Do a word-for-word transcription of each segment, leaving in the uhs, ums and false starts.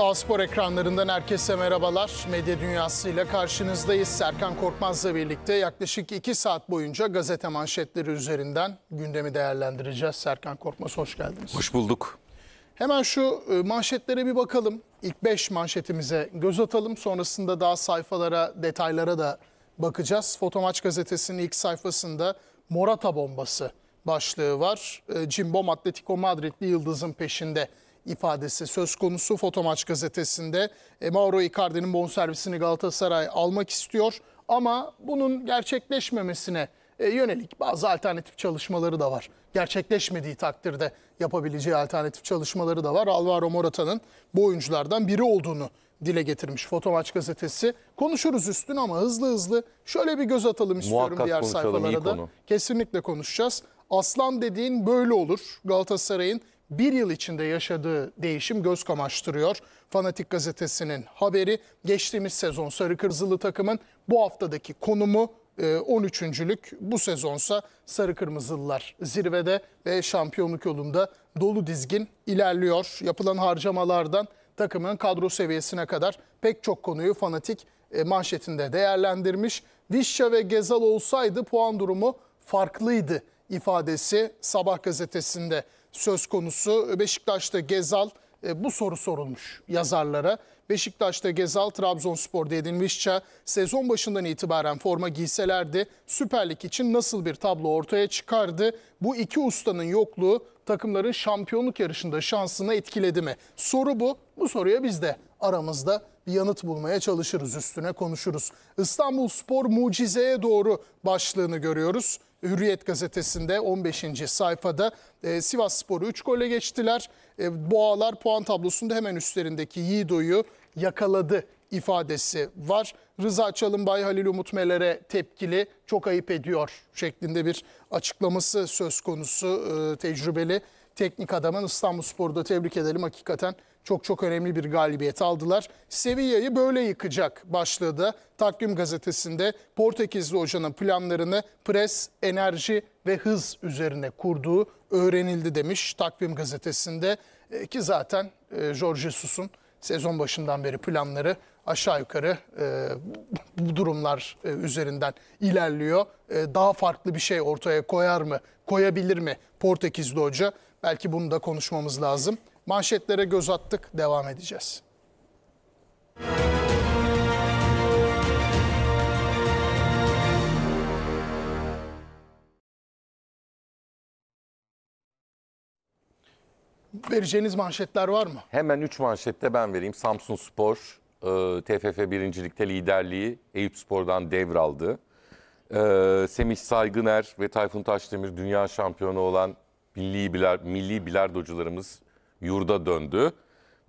A Spor ekranlarından herkese merhabalar. Medya dünyasıyla karşınızdayız. Serkan Korkmaz'la birlikte yaklaşık iki saat boyunca gazete manşetleri üzerinden gündemi değerlendireceğiz. Serkan Korkmaz, hoş geldiniz. Hoş bulduk. Hemen şu manşetlere bir bakalım. İlk beş manşetimize göz atalım. Sonrasında daha sayfalara, detaylara da bakacağız. Foto Maç gazetesinin ilk sayfasında Morata bombası başlığı var. Cimbom Atletico Madrid'li yıldızın peşinde ifadesi söz konusu. Foto Maç gazetesinde Mauro Icardi'nin bonservisini Galatasaray almak istiyor ama bunun gerçekleşmemesine yönelik bazı alternatif çalışmaları da var. Gerçekleşmediği takdirde yapabileceği alternatif çalışmaları da var. Alvaro Morata'nın bu oyunculardan biri olduğunu dile getirmiş Foto Maç gazetesi. Konuşuruz üstüne ama hızlı hızlı şöyle bir göz atalım istiyorum. Muhakkak diğer sayfalara da. Konu. Kesinlikle konuşacağız. Aslan dediğin böyle olur. Galatasaray'ın bir yıl içinde yaşadığı değişim göz kamaştırıyor. Fanatik gazetesinin haberi. Geçtiğimiz sezon sarı kırmızılı takımın bu haftadaki konumu on üçüncülük, bu sezonsa sarı kırmızılılar zirvede ve şampiyonluk yolunda dolu dizgin ilerliyor. Yapılan harcamalardan takımın kadro seviyesine kadar pek çok konuyu Fanatik manşetinde değerlendirmiş. Vişça ve Gezal olsaydı puan durumu farklıydı ifadesi Sabah gazetesinde söz konusu. Beşiktaş'ta Gezal, bu soru sorulmuş yazarlara. Beşiktaş'ta Gezal, Trabzonspor'da Edin Vişça sezon başından itibaren forma giyselerdi Süper Lig için nasıl bir tablo ortaya çıkardı? Bu iki ustanın yokluğu takımların şampiyonluk yarışında şansını etkiledi mi? Soru bu. Bu soruya biz de aramızda bir yanıt bulmaya çalışırız, üstüne konuşuruz. İstanbulspor mucizeye doğru başlığını görüyoruz. Hürriyet gazetesinde on beşinci sayfada e, Sivasspor'u üç golle geçtiler. E, Boğalar puan tablosunda hemen üstlerindeki Yiğdo'yu yakaladı ifadesi var. Rıza Çalınbay, Halil Umut Meler'e tepkili, çok ayıp ediyor şeklinde bir açıklaması söz konusu. E, tecrübeli teknik adamın, İstanbulspor'da tebrik edelim, hakikaten çok çok önemli bir galibiyet aldılar. Sevilla'yı böyle yıkacak başlığı da Takvim gazetesinde Portekizli hocanın planlarını pres, enerji ve hız üzerine kurduğu öğrenildi demiş Takvim gazetesinde. E, ki zaten e, Jorge Jesus'un sezon başından beri planları aşağı yukarı e, bu durumlar e, üzerinden ilerliyor. E, daha farklı bir şey ortaya koyar mı, koyabilir mi Portekizli hoca? Belki bunu da konuşmamız lazım. Manşetlere göz attık, devam edeceğiz. Vereceğiniz manşetler var mı? Hemen üç manşette ben vereyim. Samsunspor T F F birincilikte liderliği Eyüpspor'dan devraldı. Semih Saygıner ve Tayfun Taşdemir dünya şampiyonu olan milli bilar, milli bilardocularımız yurda döndü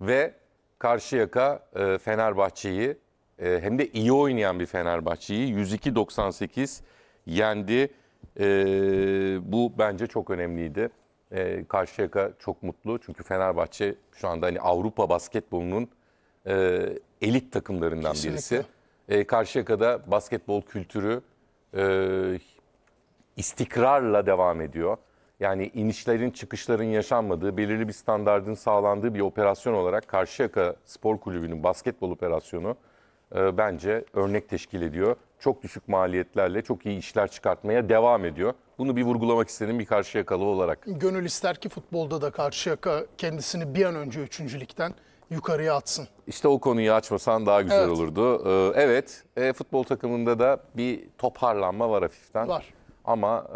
ve Karşıyaka e, Fenerbahçe'yi e, hem de iyi oynayan bir Fenerbahçe'yi yüz iki doksan sekiz yendi. E, bu bence çok önemliydi. E, Karşıyaka çok mutlu çünkü Fenerbahçe şu anda hani Avrupa basketbolunun e, elit takımlarından Kesinlikle. birisi. E, Karşıyaka'da basketbol kültürü e, istikrarla devam ediyor. Yani inişlerin, çıkışların yaşanmadığı, belirli bir standardın sağlandığı bir operasyon olarak Karşıyaka Spor Kulübü'nün basketbol operasyonu e, bence örnek teşkil ediyor. Çok düşük maliyetlerle çok iyi işler çıkartmaya devam ediyor. Bunu bir vurgulamak istedim bir Karşıyakalı olarak. Gönül ister ki futbolda da Karşıyaka kendisini bir an önce üçüncülükten yukarıya atsın. İşte o konuyu açmasan daha güzel evet. olurdu. Ee, evet, e, futbol takımında da bir toparlanma var hafiften. Var. Ama...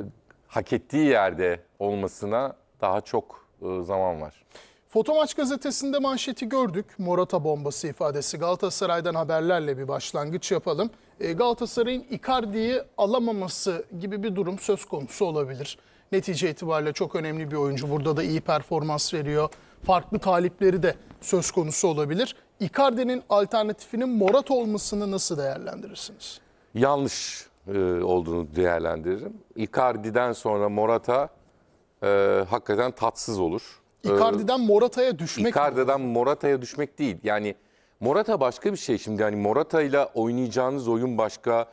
E, hak ettiği yerde olmasına daha çok zaman var. Foto Maç gazetesinde manşeti gördük. Morata bombası ifadesi. Galatasaray'dan haberlerle bir başlangıç yapalım. Galatasaray'ın Icardi'yi alamaması gibi bir durum söz konusu olabilir. Netice itibariyle çok önemli bir oyuncu. Burada da iyi performans veriyor. Farklı talipleri de söz konusu olabilir. Icardi'nin alternatifinin Morata olmasını nasıl değerlendirirsiniz? Yanlış olduğunu değerlendiririm. Icardi'den sonra Morata e, hakikaten tatsız olur. Icardi'den Morata'ya düşmek Icardi'den mi? Morata'ya düşmek değil. Yani Morata başka bir şey şimdi. Yani Morata'yla oynayacağınız oyun başka,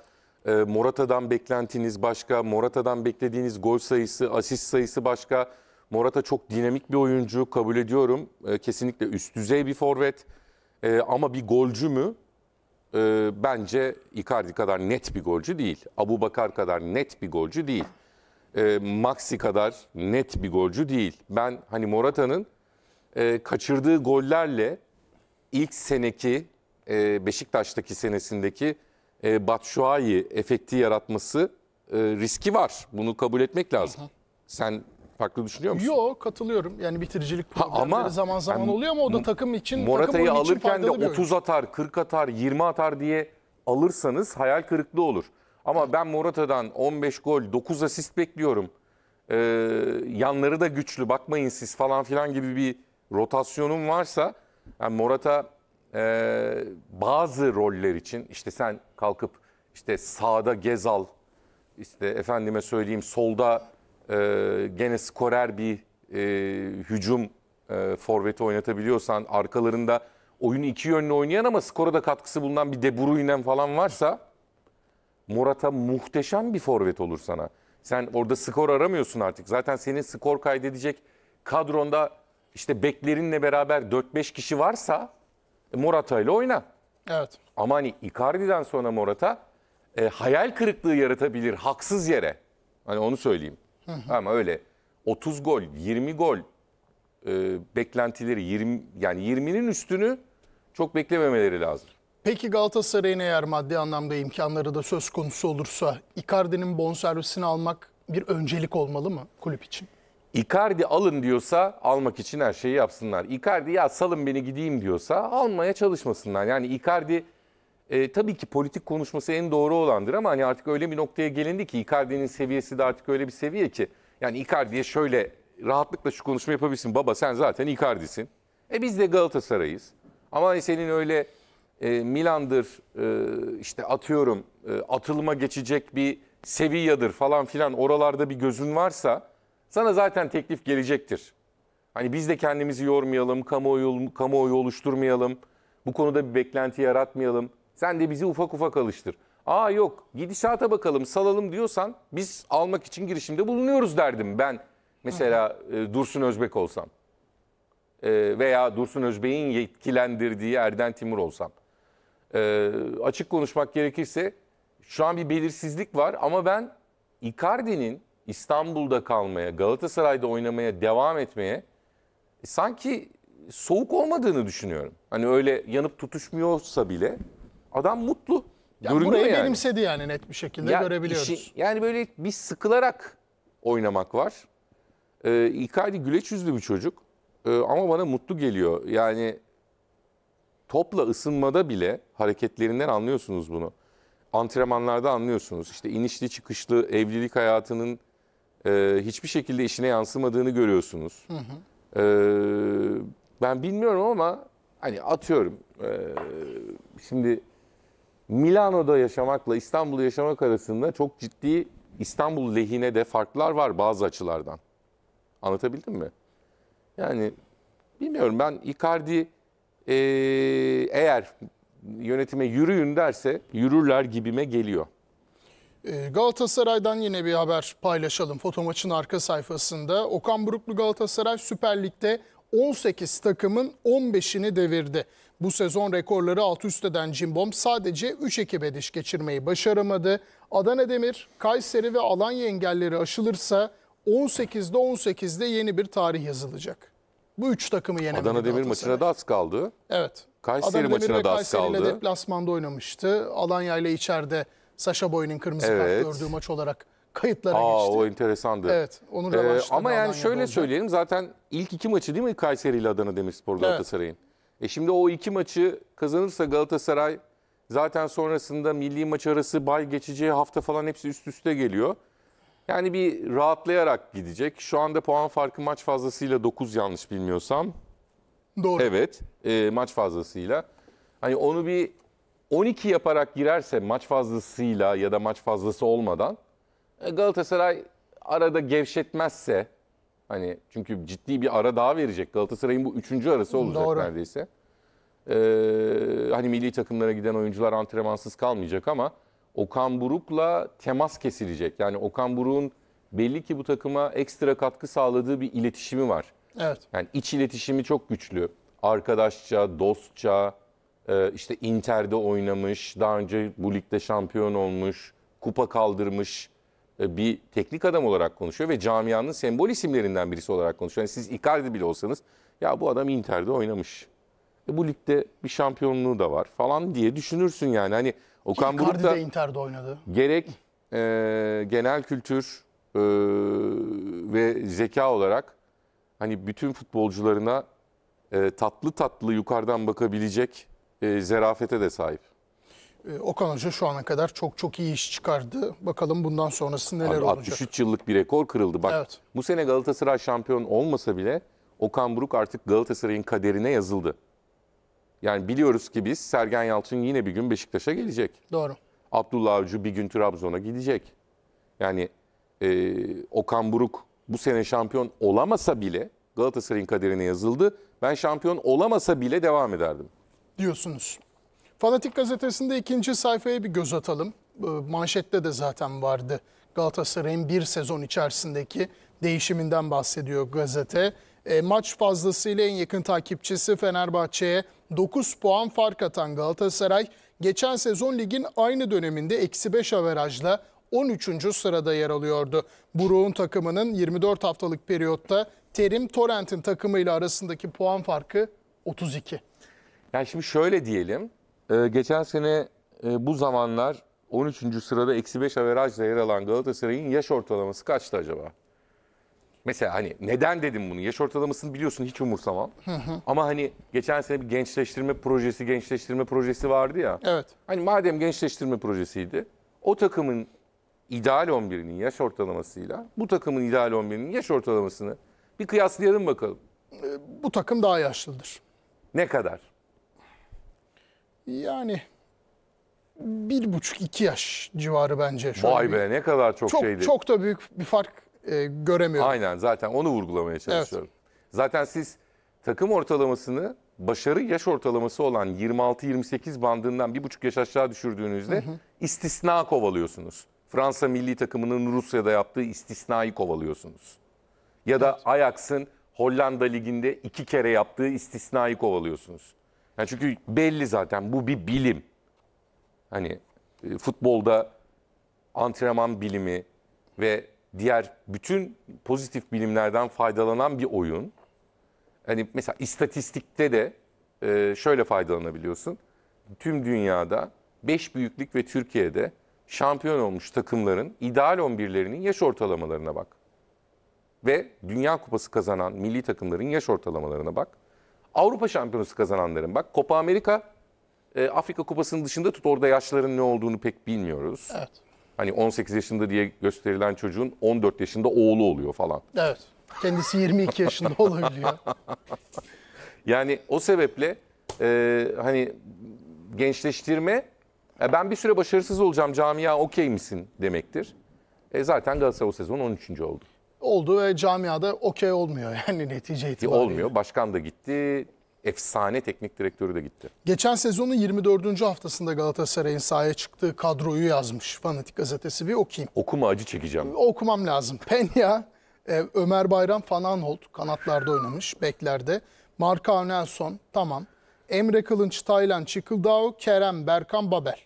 e, Morata'dan beklentiniz başka, Morata'dan beklediğiniz gol sayısı, asist sayısı başka. Morata çok dinamik bir oyuncu, kabul ediyorum. E, kesinlikle üst düzey bir forvet. E, ama bir golcü mü? E, bence Icardi kadar net bir golcü değil. Abubakar kadar net bir golcü değil. E, Maxi kadar net bir golcü değil. Ben hani Morata'nın e, kaçırdığı gollerle ilk seneki e, Beşiktaş'taki senesindeki e, Batshuayi efekti yaratması e, riski var. Bunu kabul etmek lazım. Aha. Sen farklı düşünüyor musun? Yok, katılıyorum. Yani bitiricilik problemleri zaman zaman yani, oluyor ama o da takım için, Morata'yı takım için faydalı bir oyun. Morata'yı alırken de otuz atar, kırk atar, yirmi atar diye alırsanız hayal kırıklığı olur. Ama ben Morata'dan on beş gol, dokuz asist bekliyorum. Ee, yanları da güçlü, bakmayın siz falan filan gibi bir rotasyonum varsa, yani Morata e, bazı roller için, işte sen kalkıp işte sağda Gezal, işte efendime söyleyeyim solda e, gene skorer bir e, hücum e, forveti oynatabiliyorsan, arkalarında oyunu iki yönlü oynayan ama skora da katkısı bulunan bir De Bruyne'm falan varsa, Morata muhteşem bir forvet olur sana. Sen orada skor aramıyorsun artık. Zaten senin skor kaydedecek kadronda işte beklerinle beraber dört beş kişi varsa Morata ile oyna. Evet. Ama hani Icardi'den sonra Morata e, hayal kırıklığı yaratabilir haksız yere. Hani onu söyleyeyim. Hı hı. Ama öyle otuz gol, yirmi gol e, beklentileri yirmi yani yirminin üstünü çok beklememeleri lazım. Peki Galatasaray'ın eğer maddi anlamda imkanları da söz konusu olursa Icardi'nin bonservisini almak bir öncelik olmalı mı kulüp için? Icardi alın diyorsa almak için her şeyi yapsınlar. Icardi ya salın beni gideyim diyorsa almaya çalışmasınlar. Yani Icardi e, tabii ki politik konuşması en doğru olandır ama hani artık öyle bir noktaya gelindi ki Icardi'nin seviyesi de artık öyle bir seviye ki. Yani Icardi'ye şöyle rahatlıkla şu konuşma yapabilirsin. Baba sen zaten Icardi'sin. E biz de Galatasaray'ız. Ama senin öyle... Milan'dır işte atıyorum atılıma geçecek bir Sevilla'dır falan filan oralarda bir gözün varsa sana zaten teklif gelecektir. Hani biz de kendimizi yormayalım, kamuoyu, kamuoyu oluşturmayalım, bu konuda bir beklenti yaratmayalım. Sen de bizi ufak ufak alıştır. Aa yok gidişata bakalım salalım diyorsan biz almak için girişimde bulunuyoruz derdim ben. Mesela Dursun Özbek olsam veya Dursun Özbek'in yetkilendirdiği Erden Timur olsam. E, açık konuşmak gerekirse şu an bir belirsizlik var ama ben Icardi'nin İstanbul'da kalmaya, Galatasaray'da oynamaya devam etmeye e, sanki soğuk olmadığını düşünüyorum. Hani öyle yanıp tutuşmuyorsa bile adam mutlu. Yani burayı yani. benimsedi yani net bir şekilde ya, görebiliyoruz. Işi, yani böyle bir sıkılarak oynamak var. E, Icardi güleç yüzlü bir çocuk e, ama bana mutlu geliyor. Yani... Topla ısınmada bile hareketlerinden anlıyorsunuz bunu. Antrenmanlarda anlıyorsunuz. İşte inişli çıkışlı evlilik hayatının e, hiçbir şekilde işine yansımadığını görüyorsunuz. Hı hı. E, ben bilmiyorum ama hani atıyorum. E, şimdi Milano'da yaşamakla İstanbul'da yaşamak arasında çok ciddi İstanbul lehine de farklar var bazı açılardan. Anlatabildim mi? Yani bilmiyorum ben Icardi... Ee, eğer yönetime yürüyün derse yürürler gibime geliyor. Galatasaray'dan yine bir haber paylaşalım. Foto Maç'ın arka sayfasında. Okan Buruklu Galatasaray Süper Lig'de on sekiz takımın on beşini devirdi. Bu sezon rekorları altı üst eden Cimbom sadece üç ekibe diş geçirmeyi başaramadı. Adana Demir, Kayseri ve Alanya engelleri aşılırsa on sekizde on sekizde yeni bir tarih yazılacak. Bu üç takımı yenemedi. Adana Demir maçına da az kaldı. Evet. Kayseri Adana maçına da az kaldı. Adana Demir ve Kayseri'yle deplasmanda oynamıştı. Alanya ile içeride Sacha Boey'nin kırmızı evet. kart gördüğü maç olarak kayıtlara Aa, geçti. O enteresandı. Evet. Onun ee, ama yani şöyle olacak. Söyleyelim zaten ilk iki maçı değil mi Kayseri ile Adana Demirspor Galatasaray'ın? Evet. E şimdi o iki maçı kazanırsa Galatasaray zaten sonrasında milli maç arası bay geçeceği hafta falan hepsi üst üste geliyor. Yani bir rahatlayarak gidecek. Şu anda puan farkı maç fazlasıyla dokuz yanlış bilmiyorsam. Doğru. Evet e, maç fazlasıyla. Hani onu bir on iki yaparak girerse maç fazlasıyla ya da maç fazlası olmadan Galatasaray arada gevşetmezse hani çünkü ciddi bir ara daha verecek. Galatasaray'ın bu üçüncü arası olacak Doğru. neredeyse. E, hani milli takımlara giden oyuncular antrenmansız kalmayacak ama Okan Buruk'la temas kesilecek. Yani Okan Buruk'un belli ki bu takıma ekstra katkı sağladığı bir iletişimi var. Evet. Yani iç iletişimi çok güçlü. Arkadaşça, dostça, işte Inter'de oynamış, daha önce bu ligde şampiyon olmuş, kupa kaldırmış bir teknik adam olarak konuşuyor ve camianın sembol isimlerinden birisi olarak konuşuyor. Yani siz Icardi bile olsanız, ya bu adam Inter'de oynamış, E bu ligde bir şampiyonluğu da var falan diye düşünürsün yani. Hani Okan Buruk da Inter'de oynadı. Gerek e, genel kültür e, ve zeka olarak hani bütün futbolcularına e, tatlı tatlı yukarıdan bakabilecek e, zerafete de sahip. Okan Hoca şu ana kadar çok çok iyi iş çıkardı. Bakalım bundan sonrası neler olacak. altmış üç yıllık bir rekor kırıldı. Bak evet. Bu sene Galatasaray şampiyon olmasa bile Okan Buruk artık Galatasaray'ın kaderine yazıldı. Yani biliyoruz ki biz Sergen Yalçın yine bir gün Beşiktaş'a gelecek. Doğru. Abdullah Avcı bir gün Trabzon'a gidecek. Yani e, Okan Buruk bu sene şampiyon olamasa bile Galatasaray'ın kaderine yazıldı. Ben şampiyon olamasa bile devam ederdim diyorsunuz. Fanatik gazetesinde ikinci sayfaya bir göz atalım. Manşette de zaten vardı. Galatasaray'ın bir sezon içerisindeki değişiminden bahsediyor gazete. E, maç fazlasıyla en yakın takipçisi Fenerbahçe'ye dokuz puan fark atan Galatasaray, geçen sezon ligin aynı döneminde eksi beş averajla on üçüncü sırada yer alıyordu. Buruk'un takımının yirmi dört haftalık periyotta Terim Torrent'in takımıyla arasındaki puan farkı otuz iki. Yani şimdi şöyle diyelim. Ee, geçen sene e, bu zamanlar on üçüncü sırada eksi beş averajla yer alan Galatasaray'ın yaş ortalaması kaçtı acaba? Mesela hani neden dedim bunu? Yaş ortalamasını biliyorsun, hiç umursamam. Hı hı. Ama hani geçen sene bir gençleştirme projesi, gençleştirme projesi vardı ya. Evet. Hani madem gençleştirme projesiydi, o takımın ideal on birinin yaş ortalamasıyla bu takımın ideal on birinin yaş ortalamasını bir kıyaslayalım bakalım. E, bu takım daha yaşlıdır. Ne kadar? Yani bir buçuk iki yaş civarı bence. Şöyle Vay bir, be ne kadar çok, çok şeydi. Çok da büyük bir fark e, göremiyorum. Aynen, zaten onu vurgulamaya çalışıyorum. Evet. Zaten siz takım ortalamasını başarı yaş ortalaması olan yirmi altı yirmi sekiz bandından bir buçuk yaş aşağı düşürdüğünüzde, hı hı, istisna kovalıyorsunuz. Fransa milli takımının Rusya'da yaptığı istisnayı kovalıyorsunuz. Ya da evet, Ajax'ın Hollanda liginde iki kere yaptığı istisnayı kovalıyorsunuz. Yani çünkü belli zaten, bu bir bilim. Hani e, futbolda antrenman bilimi ve diğer bütün pozitif bilimlerden faydalanan bir oyun. Hani mesela istatistikte de e, şöyle faydalanabiliyorsun. Tüm dünyada beş büyüklük ve Türkiye'de şampiyon olmuş takımların ideal on birlerinin yaş ortalamalarına bak. Ve Dünya Kupası kazanan milli takımların yaş ortalamalarına bak. Avrupa şampiyonası kazananların bak. Copa Amerika, e, Afrika Kupası'nın dışında tut, orada yaşların ne olduğunu pek bilmiyoruz. Evet. Hani on sekiz yaşında diye gösterilen çocuğun on dört yaşında oğlu oluyor falan. Evet. Kendisi yirmi iki yaşında olabiliyor. Yani o sebeple e, hani gençleştirme, e, ben bir süre başarısız olacağım camia okey misin demektir. E, zaten Galatasaray o sezon on üçüncü oldu. Oldu ve camiada okey olmuyor yani netice itibariyle. Olmuyor. Başkan da gitti. Efsane teknik direktörü de gitti. Geçen sezonun yirmi dördüncü haftasında Galatasaray'ın sahaya çıktığı kadroyu yazmış Fanatik gazetesi. Bir okuyayım. Okuma, acı çekeceğim. Okumam lazım. Penya, Ömer Bayram, Van Aanholt kanatlarda oynamış, beklerde. Marka Nelson, tamam. Emre Kılınç, Taylan Çıkıldao, Kerem, Berkan, Babel.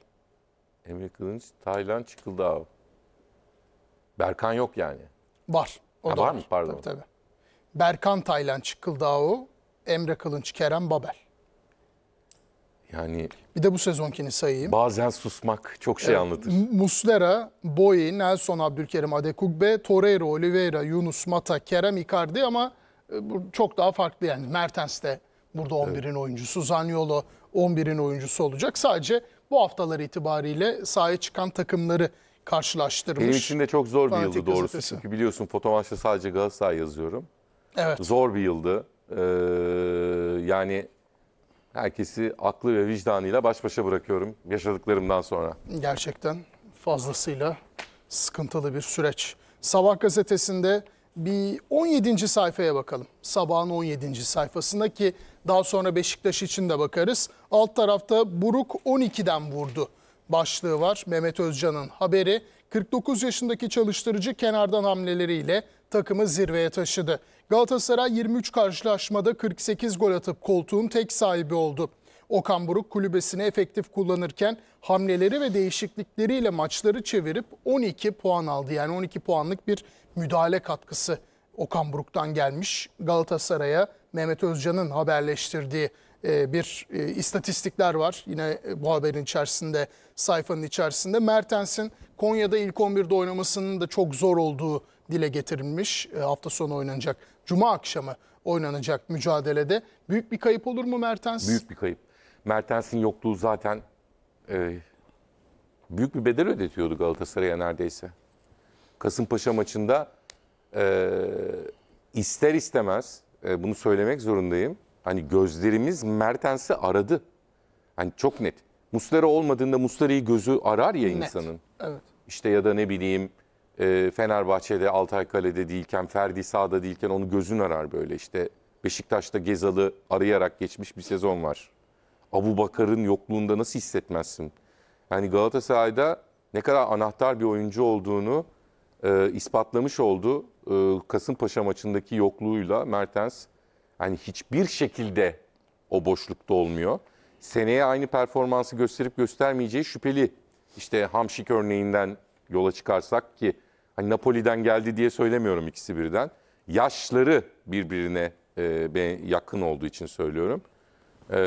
Emre Kılınç, Taylan Çıkıldao. Berkan yok yani. Var. O ha, da var mı? Pardon. Tabii, tabii. Berkan, Taylan Çıkıldao, Emre Kılınç, Kerem, Babel. Yani bir de bu sezonkini sayayım. Bazen susmak çok şey ee, anlatır. Muslera, Boey, Nelson, Abdülkerim, Adekugbe, Torreira, Oliveira, Yunus, Mata, Kerem, Icardi ama çok daha farklı yani. Mertens de burada on birin evet, oyuncusu. Zaniolo on birin oyuncusu olacak. Sadece bu haftalar itibariyle sahaya çıkan takımları karşılaştırmış. Benim için de çok zor bir Fanatik yıldı doğrusu. Gazetesi. Çünkü biliyorsun Foto Maç'ta sadece Galatasaray yazıyorum. Evet. Zor bir yıldı. Ee, yani herkesi aklı ve vicdanıyla baş başa bırakıyorum yaşadıklarımdan sonra. Gerçekten fazlasıyla sıkıntılı bir süreç. Sabah gazetesinde bir on yedinci sayfaya bakalım. Sabah'ın on yedinci sayfasında, ki daha sonra Beşiktaş için de bakarız. Alt tarafta Buruk on ikiden vurdu başlığı var. Mehmet Özcan'ın haberi. kırk dokuz yaşındaki çalıştırıcı kenardan hamleleriyle takımı zirveye taşıdı. Galatasaray yirmi üç karşılaşmada kırk sekiz gol atıp koltuğun tek sahibi oldu. Okan Buruk kulübesini efektif kullanırken hamleleri ve değişiklikleriyle maçları çevirip on iki puan aldı. Yani on iki puanlık bir müdahale katkısı Okan Buruk'tan gelmiş. Galatasaray'a Mehmet Özcan'ın haberleştirdiği bir istatistikler var. Yine bu haberin içerisinde, sayfanın içerisinde. Mertens'in Konya'da ilk on birde oynamasının da çok zor olduğu dile getirilmiş. Hafta sonu oynanacak, Cuma akşamı oynanacak mücadelede. Büyük bir kayıp olur mu Mertens? Büyük bir kayıp. Mertens'in yokluğu zaten e, büyük bir bedel ödetiyordu Galatasaray'a neredeyse. Kasımpaşa maçında e, ister istemez, e, bunu söylemek zorundayım, hani gözlerimiz Mertens'i aradı. Hani çok net. Muslera olmadığında Muslera'yı gözü arar ya insanın. Net. Evet. İşte ya da ne bileyim e, Fenerbahçe'de Altay Kale'de değilken, Ferdi sahada değilken onu gözün arar böyle. İşte Beşiktaş'ta Gezal'ı arayarak geçmiş bir sezon var. Abubakar'ın yokluğunda nasıl hissetmezsin? Yani Galatasaray'da ne kadar anahtar bir oyuncu olduğunu e, ispatlamış oldu. E, Kasımpaşa maçındaki yokluğuyla Mertens yani hiçbir şekilde o boşlukta olmuyor. Seneye aynı performansı gösterip göstermeyeceği şüpheli. İşte Hamşik örneğinden yola çıkarsak ki hani Napoli'den geldi diye söylemiyorum ikisi birden. Yaşları birbirine e, yakın olduğu için söylüyorum. Ee,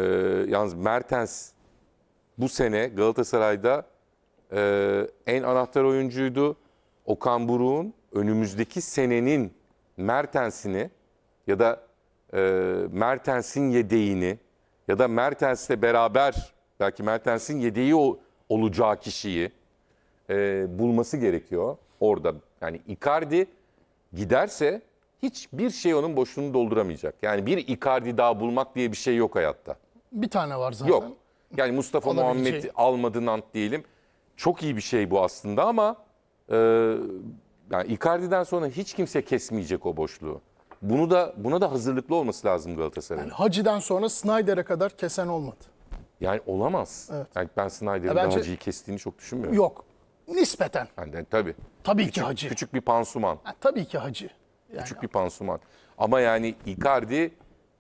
yalnız Mertens bu sene Galatasaray'da e, en anahtar oyuncuydu. Okan Buruk'un önümüzdeki senenin Mertens'ini ya da e, Mertens'in yedeğini ya da Mertens'le beraber belki Mertens'in yedeği o, olacağı kişiyi e, bulması gerekiyor orada. Yani Icardi giderse hiçbir şey onun boşluğunu dolduramayacak. Yani bir Icardi daha bulmak diye bir şey yok hayatta. Bir tane var zaten. Yok. Yani Mustafa Muhammed'i almadı Nant diyelim. Çok iyi bir şey bu aslında ama e, yani Icardi'den sonra hiç kimse kesmeyecek o boşluğu. Bunu da buna da hazırlıklı olması lazım Galatasaray'ın. Yani Hacı'dan sonra Snyder'e kadar kesen olmadı. Yani olamaz. Evet. Yani ben Snyder'in bence... Hacı'yı kestiğini çok düşünmüyorum. Yok. Nispeten. Yani, tabii. Tabii küçük, ki Hacı. Küçük bir pansuman. Ha, tabii ki Hacı. Yani. Küçük bir pansuman. Ama yani Icardi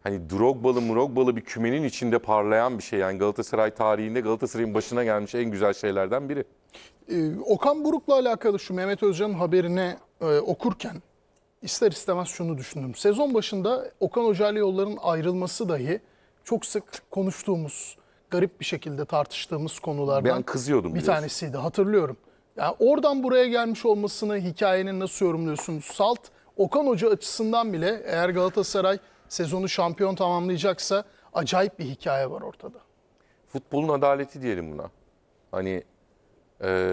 hani Drogba'lı Mrogba'lı bir kümenin içinde parlayan bir şey. Yani Galatasaray tarihinde Galatasaray'ın başına gelmiş en güzel şeylerden biri. Ee, Okan Buruk'la alakalı şu Mehmet Özcan'ın haberine e, okurken ister istemez şunu düşündüm. Sezon başında Okan Hoca'yla yolların ayrılması dahi çok sık konuştuğumuz, garip bir şekilde tartıştığımız konulardan ben kızıyordum, bir tanesiydi, hatırlıyorum. Yani oradan buraya gelmiş olmasını hikayenin nasıl yorumluyorsunuz? Salt Okan Hoca açısından bile eğer Galatasaray sezonu şampiyon tamamlayacaksa acayip bir hikaye var ortada. Futbolun adaleti diyelim buna. Hani ee,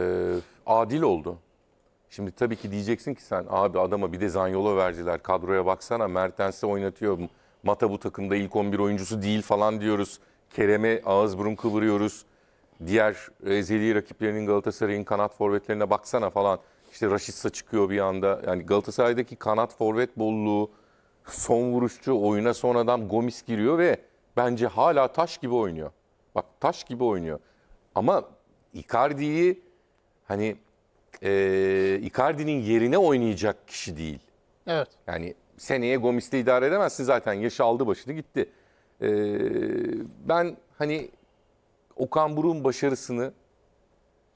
adil oldu. Şimdi tabii ki diyeceksin ki sen abi adama bir de Zaniolo verdiler. Kadroya baksana Mertens'i oynatıyor. Mata bu takımda ilk on bir oyuncusu değil falan diyoruz. Kerem'e ağız burun kıvırıyoruz. Diğer ezeli rakiplerinin Galatasaray'ın kanat forvetlerine baksana falan. İşte Raşitsa çıkıyor bir anda. Yani Galatasaray'daki kanat forvet bolluğu, son vuruşçu, oyuna son adam Gomis giriyor ve bence hala taş gibi oynuyor. Bak taş gibi oynuyor. Ama Icardi'yi hani e, Icardi'nin yerine oynayacak kişi değil. Evet. Yani seneye Gomis'le idare edemezsin zaten. Yaşı aldı başını gitti. E, ben hani Okan Buruk'un başarısını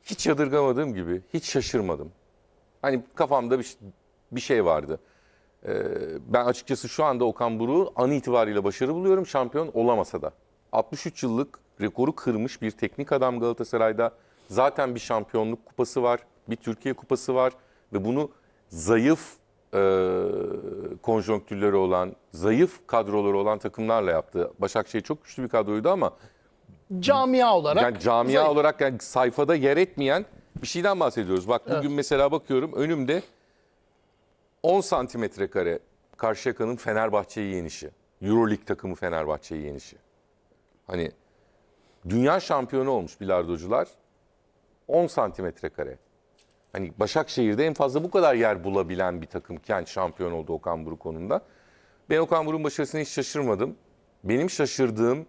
hiç yadırgamadığım gibi hiç şaşırmadım. Hani kafamda bir şey vardı. Ben açıkçası şu anda Okan Buruk'u an itibariyle başarı buluyorum. Şampiyon olamasa da. altmış üç yıllık rekoru kırmış bir teknik adam Galatasaray'da. Zaten bir şampiyonluk kupası var. Bir Türkiye kupası var. Ve bunu zayıf e, konjonktürleri olan, zayıf kadroları olan takımlarla yaptı. Başakşehir çok güçlü bir kadroydu ama... Camia olarak... Yani camia zayıf. olarak yani sayfada yer etmeyen... Bir şeyden bahsediyoruz. Bak bugün evet. mesela bakıyorum önümde on santimetre kare Karşıyaka'nın Fenerbahçe'yi yenişi. Euroleague takımı Fenerbahçe'yi yenişi. Hani dünya şampiyonu olmuş bilardocular on santimetre kare. Hani Başakşehir'de en fazla bu kadar yer bulabilen bir takımken şampiyon oldu Okan Buruk onunda. Ben Okan Buruk'un başarısına hiç şaşırmadım. Benim şaşırdığım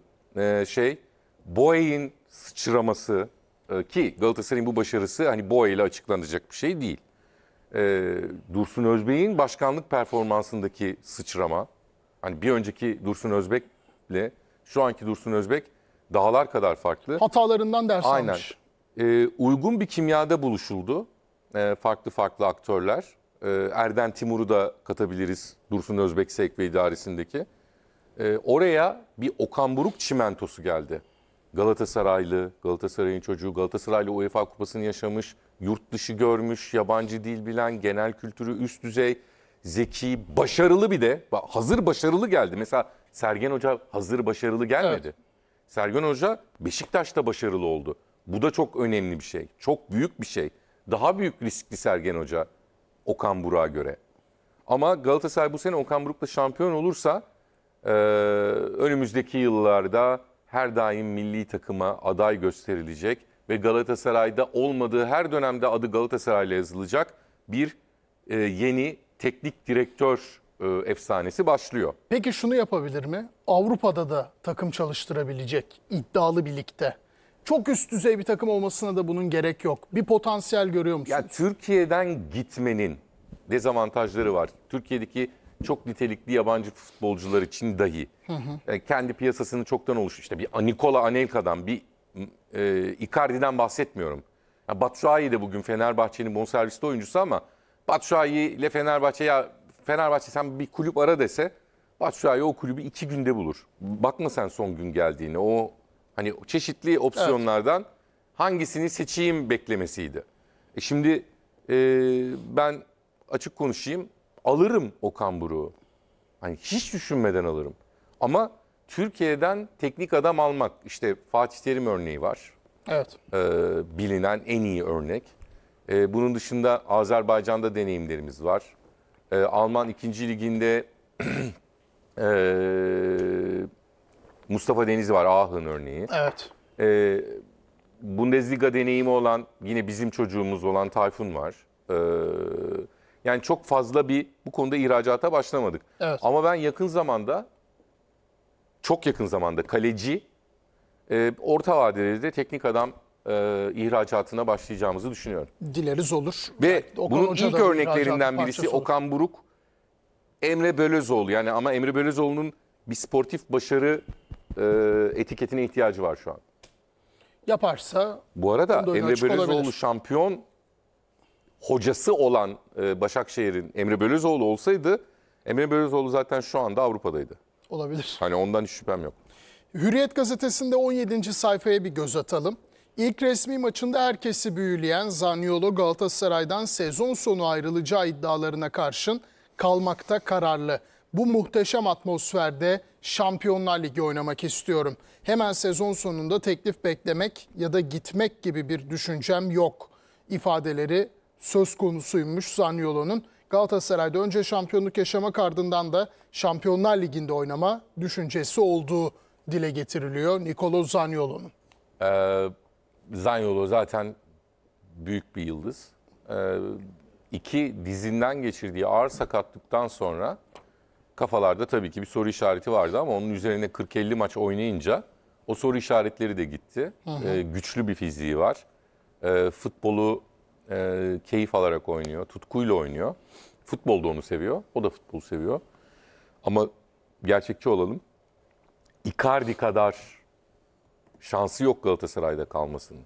şey Boey'in sıçraması... ki Galatasaray'ın bu başarısı hani Boey ile açıklanacak bir şey değil. Ee, Dursun Özbek'in başkanlık performansındaki sıçrama, hani bir önceki Dursun Özbek'le şu anki Dursun Özbek dağlar kadar farklı. Hatalarından ders Aynen. almış. Ee, uygun bir kimyada buluşuldu. Ee, farklı farklı aktörler. Ee, Erden Timur'u da katabiliriz Dursun Özbek Sekve idaresindeki. Ee, oraya bir Okan Buruk çimentosu geldi. Galatasaraylı, Galatasaray'ın çocuğu, Galatasaraylı UEFA Kupası'nı yaşamış, yurt dışı görmüş, yabancı dil bilen, genel kültürü üst düzey, zeki, başarılı bir de. Hazır başarılı geldi. Mesela Sergen Hoca hazır başarılı gelmedi. Evet. Sergen Hoca Beşiktaş'ta başarılı oldu. Bu da çok önemli bir şey. Çok büyük bir şey. Daha büyük riskli Sergen Hoca Okan Buruk'a göre. Ama Galatasaray bu sene Okan Buruk'la şampiyon olursa e, önümüzdeki yıllarda her daim milli takıma aday gösterilecek ve Galatasaray'da olmadığı her dönemde adı Galatasaray'la yazılacak bir e, yeni teknik direktör e, efsanesi başlıyor. Peki şunu yapabilir mi? Avrupa'da da takım çalıştırabilecek iddialı bir ligde. Çok üst düzey bir takım olmasına da bunun gerek yok. Bir potansiyel görüyor musunuz? Ya, Türkiye'den gitmenin dezavantajları var. Türkiye'deki çok nitelikli yabancı futbolcular için dahi. Hı hı. Yani kendi piyasasını çoktan oluştu. İşte bir Nikola Anelka'dan, bir e, Icardi'den bahsetmiyorum. Yani Batshuayi de bugün Fenerbahçe'nin bonservisli oyuncusu ama Batshuayi ile Fenerbahçe, ya Fenerbahçe sen bir kulüp ara dese Batshuayi o kulübü iki günde bulur. Bakma sen son gün geldiğine, o hani çeşitli opsiyonlardan evet. hangisini seçeyim beklemesiydi. E şimdi e, ben açık konuşayım. Alırım Okan Buruk'u. Hani hiç düşünmeden alırım. Ama Türkiye'den teknik adam almak, işte Fatih Terim örneği var. Evet. Ee, bilinen en iyi örnek. Ee, bunun dışında Azerbaycan'da deneyimlerimiz var. Ee, Alman ikinci liginde e, Mustafa Denizli var, Ahın örneği. Evet. Ee, Bundesliga deneyimi olan, yine bizim çocuğumuz olan Tayfun var. Evet. Yani çok fazla bir bu konuda ihracata başlamadık. Evet. Ama ben yakın zamanda, çok yakın zamanda kaleci, e, orta vadeli de teknik adam e, ihracatına başlayacağımızı düşünüyorum. Dileriz olur. Ve Okan bunun Hoca ilk örneklerinden birisi Okan Buruk, Emre Belözoğlu. Yani ama Emre Belözoğlu'nun bir sportif başarı e, etiketine ihtiyacı var şu an. Yaparsa... Bu arada Emre Belözoğlu olabilir. Şampiyon... Hocası olan Başakşehir'in Emre Belözoğlu olsaydı, Emre Belözoğlu zaten şu anda Avrupa'daydı. Olabilir. Hani ondan hiç şüphem yok. Hürriyet gazetesinde on yedinci sayfaya bir göz atalım. İlk resmi maçında herkesi büyüleyen Zaniolo Galatasaray'dan sezon sonu ayrılacağı iddialarına karşın kalmakta kararlı. Bu muhteşem atmosferde Şampiyonlar Ligi oynamak istiyorum. Hemen sezon sonunda teklif beklemek ya da gitmek gibi bir düşüncem yok ifadeleri söz konusuymuş Zaniolo'nun. Galatasaray'da önce şampiyonluk yaşamak, ardından da Şampiyonlar Ligi'nde oynama düşüncesi olduğu dile getiriliyor Nikolo Zaniolo'nun. Ee, Zaniolo zaten büyük bir yıldız. Ee, iki dizinden geçirdiği ağır sakatlıktan sonra kafalarda tabii ki bir soru işareti vardı ama onun üzerine kırk elli maç oynayınca o soru işaretleri de gitti. Hı hı. Ee, güçlü bir fiziği var. Ee, futbolu E, keyif alarak oynuyor, tutkuyla oynuyor. Futbolda onu seviyor, o da futbolu seviyor. Ama gerçekçi olalım, Icardi kadar şansı yok Galatasaray'da kalmasının.